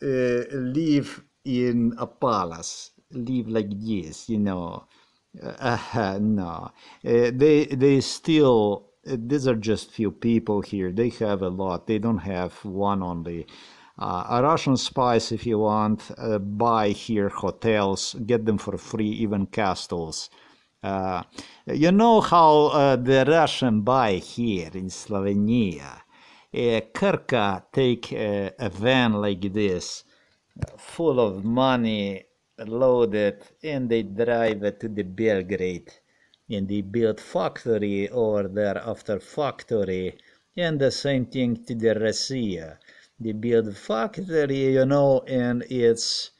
live in a palace, live like this, you know. No, they still, these are just few people here. They have a lot. They don't have one only. A Russian spies, if you want, buy here hotels, get them for free, even castles. You know how the Russian buy here in Slovenia. Krka take a van like this, full of money, loaded, and they drive it to the Belgrade, and they build factory or there after factory, and the same thing to the Russia. They build factory, you know, and it's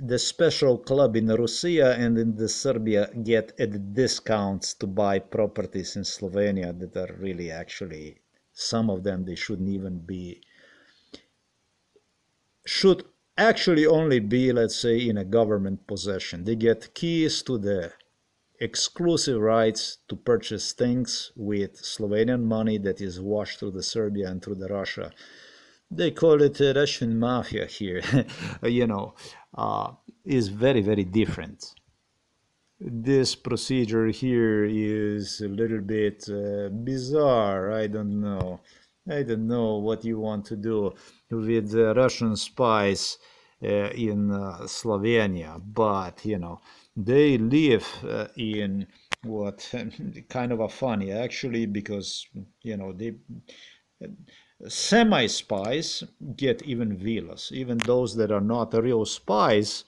the special club in Russia and in the Serbia get at discounts to buy properties in Slovenia that are really actually, some of them they shouldn't even be, should actually only be, let's say, in a government possession. They get keys to the exclusive rights to purchase things with Slovenian money that is washed through the Serbia and through the Russia. They call it a Russian mafia here, you know, is very, very different. This procedure here is a little bit bizarre. I don't know what you want to do with Russian spies in Slovenia, but, you know, they live in what kind of a funny, actually, because, you know, they... semi-spies get even villas. Even those that are not real spies,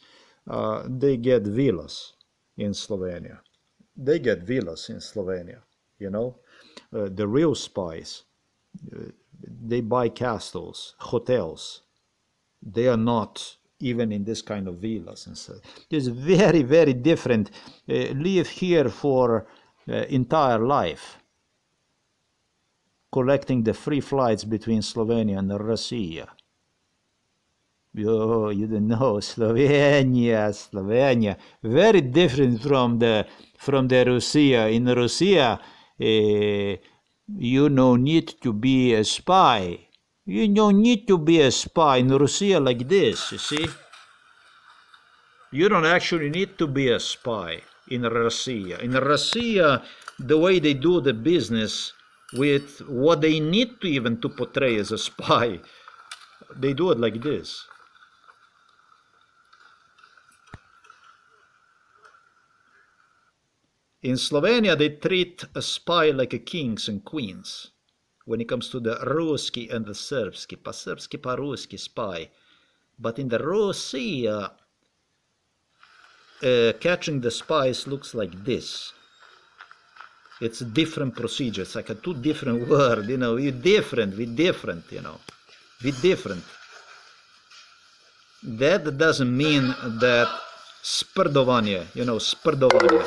they get villas in Slovenia. They get villas in Slovenia, you know. The real spies, they buy castles, hotels. They are not even in this kind of villas. And so it's very, very different. Live here for entire life, collecting the free flights between Slovenia and Russia. Oh, you don't know, Slovenia, very different from the Russia. In Russia, you no need to be a spy. You no need to be a spy in Russia like this, you see? You don't actually need to be a spy in Russia. In Russia, the way they do the business with what they need to even to portray as a spy, they do it like this. In Slovenia, they treat a spy like a kings and queens when it comes to the Ruski and the Serbski, pa Ruski spy. But in the Russia, catching the spies looks like this. It's a different procedure. It's like a two different word, you know. We're different, you know. We're different. That doesn't mean that sprdovanje, you know, sprdovanje.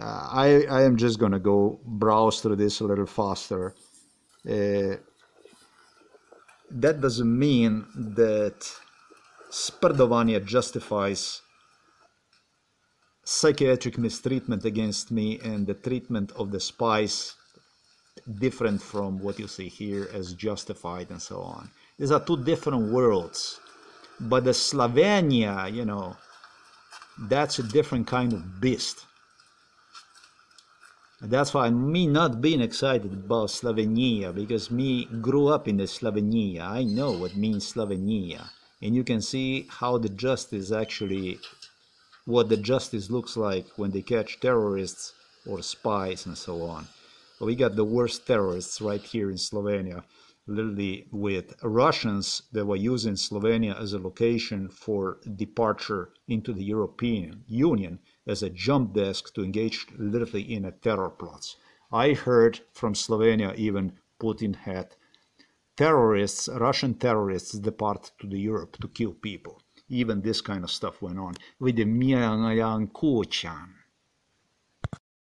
I am just gonna go browse through this a little faster. That doesn't mean that sprdovanje justifies psychiatric mistreatment against me and the treatment of the spies different from what you see here as justified and so on. These are two different worlds. But the Slovenia, you know, that's a different kind of beast. That's why me not being excited about Slovenia, because me grew up in the Slovenia. I know what means Slovenia. And you can see how the justice actually, what the justice looks like when they catch terrorists or spies and so on. But we got the worst terrorists right here in Slovenia, literally with Russians that were using Slovenia as a location for departure into the European Union, as a jump desk to engage literally in a terror plots. I heard from Slovenia even Putin had terrorists, Russian terrorists depart to the Europe to kill people. Even this kind of stuff went on with the Milan Kučan.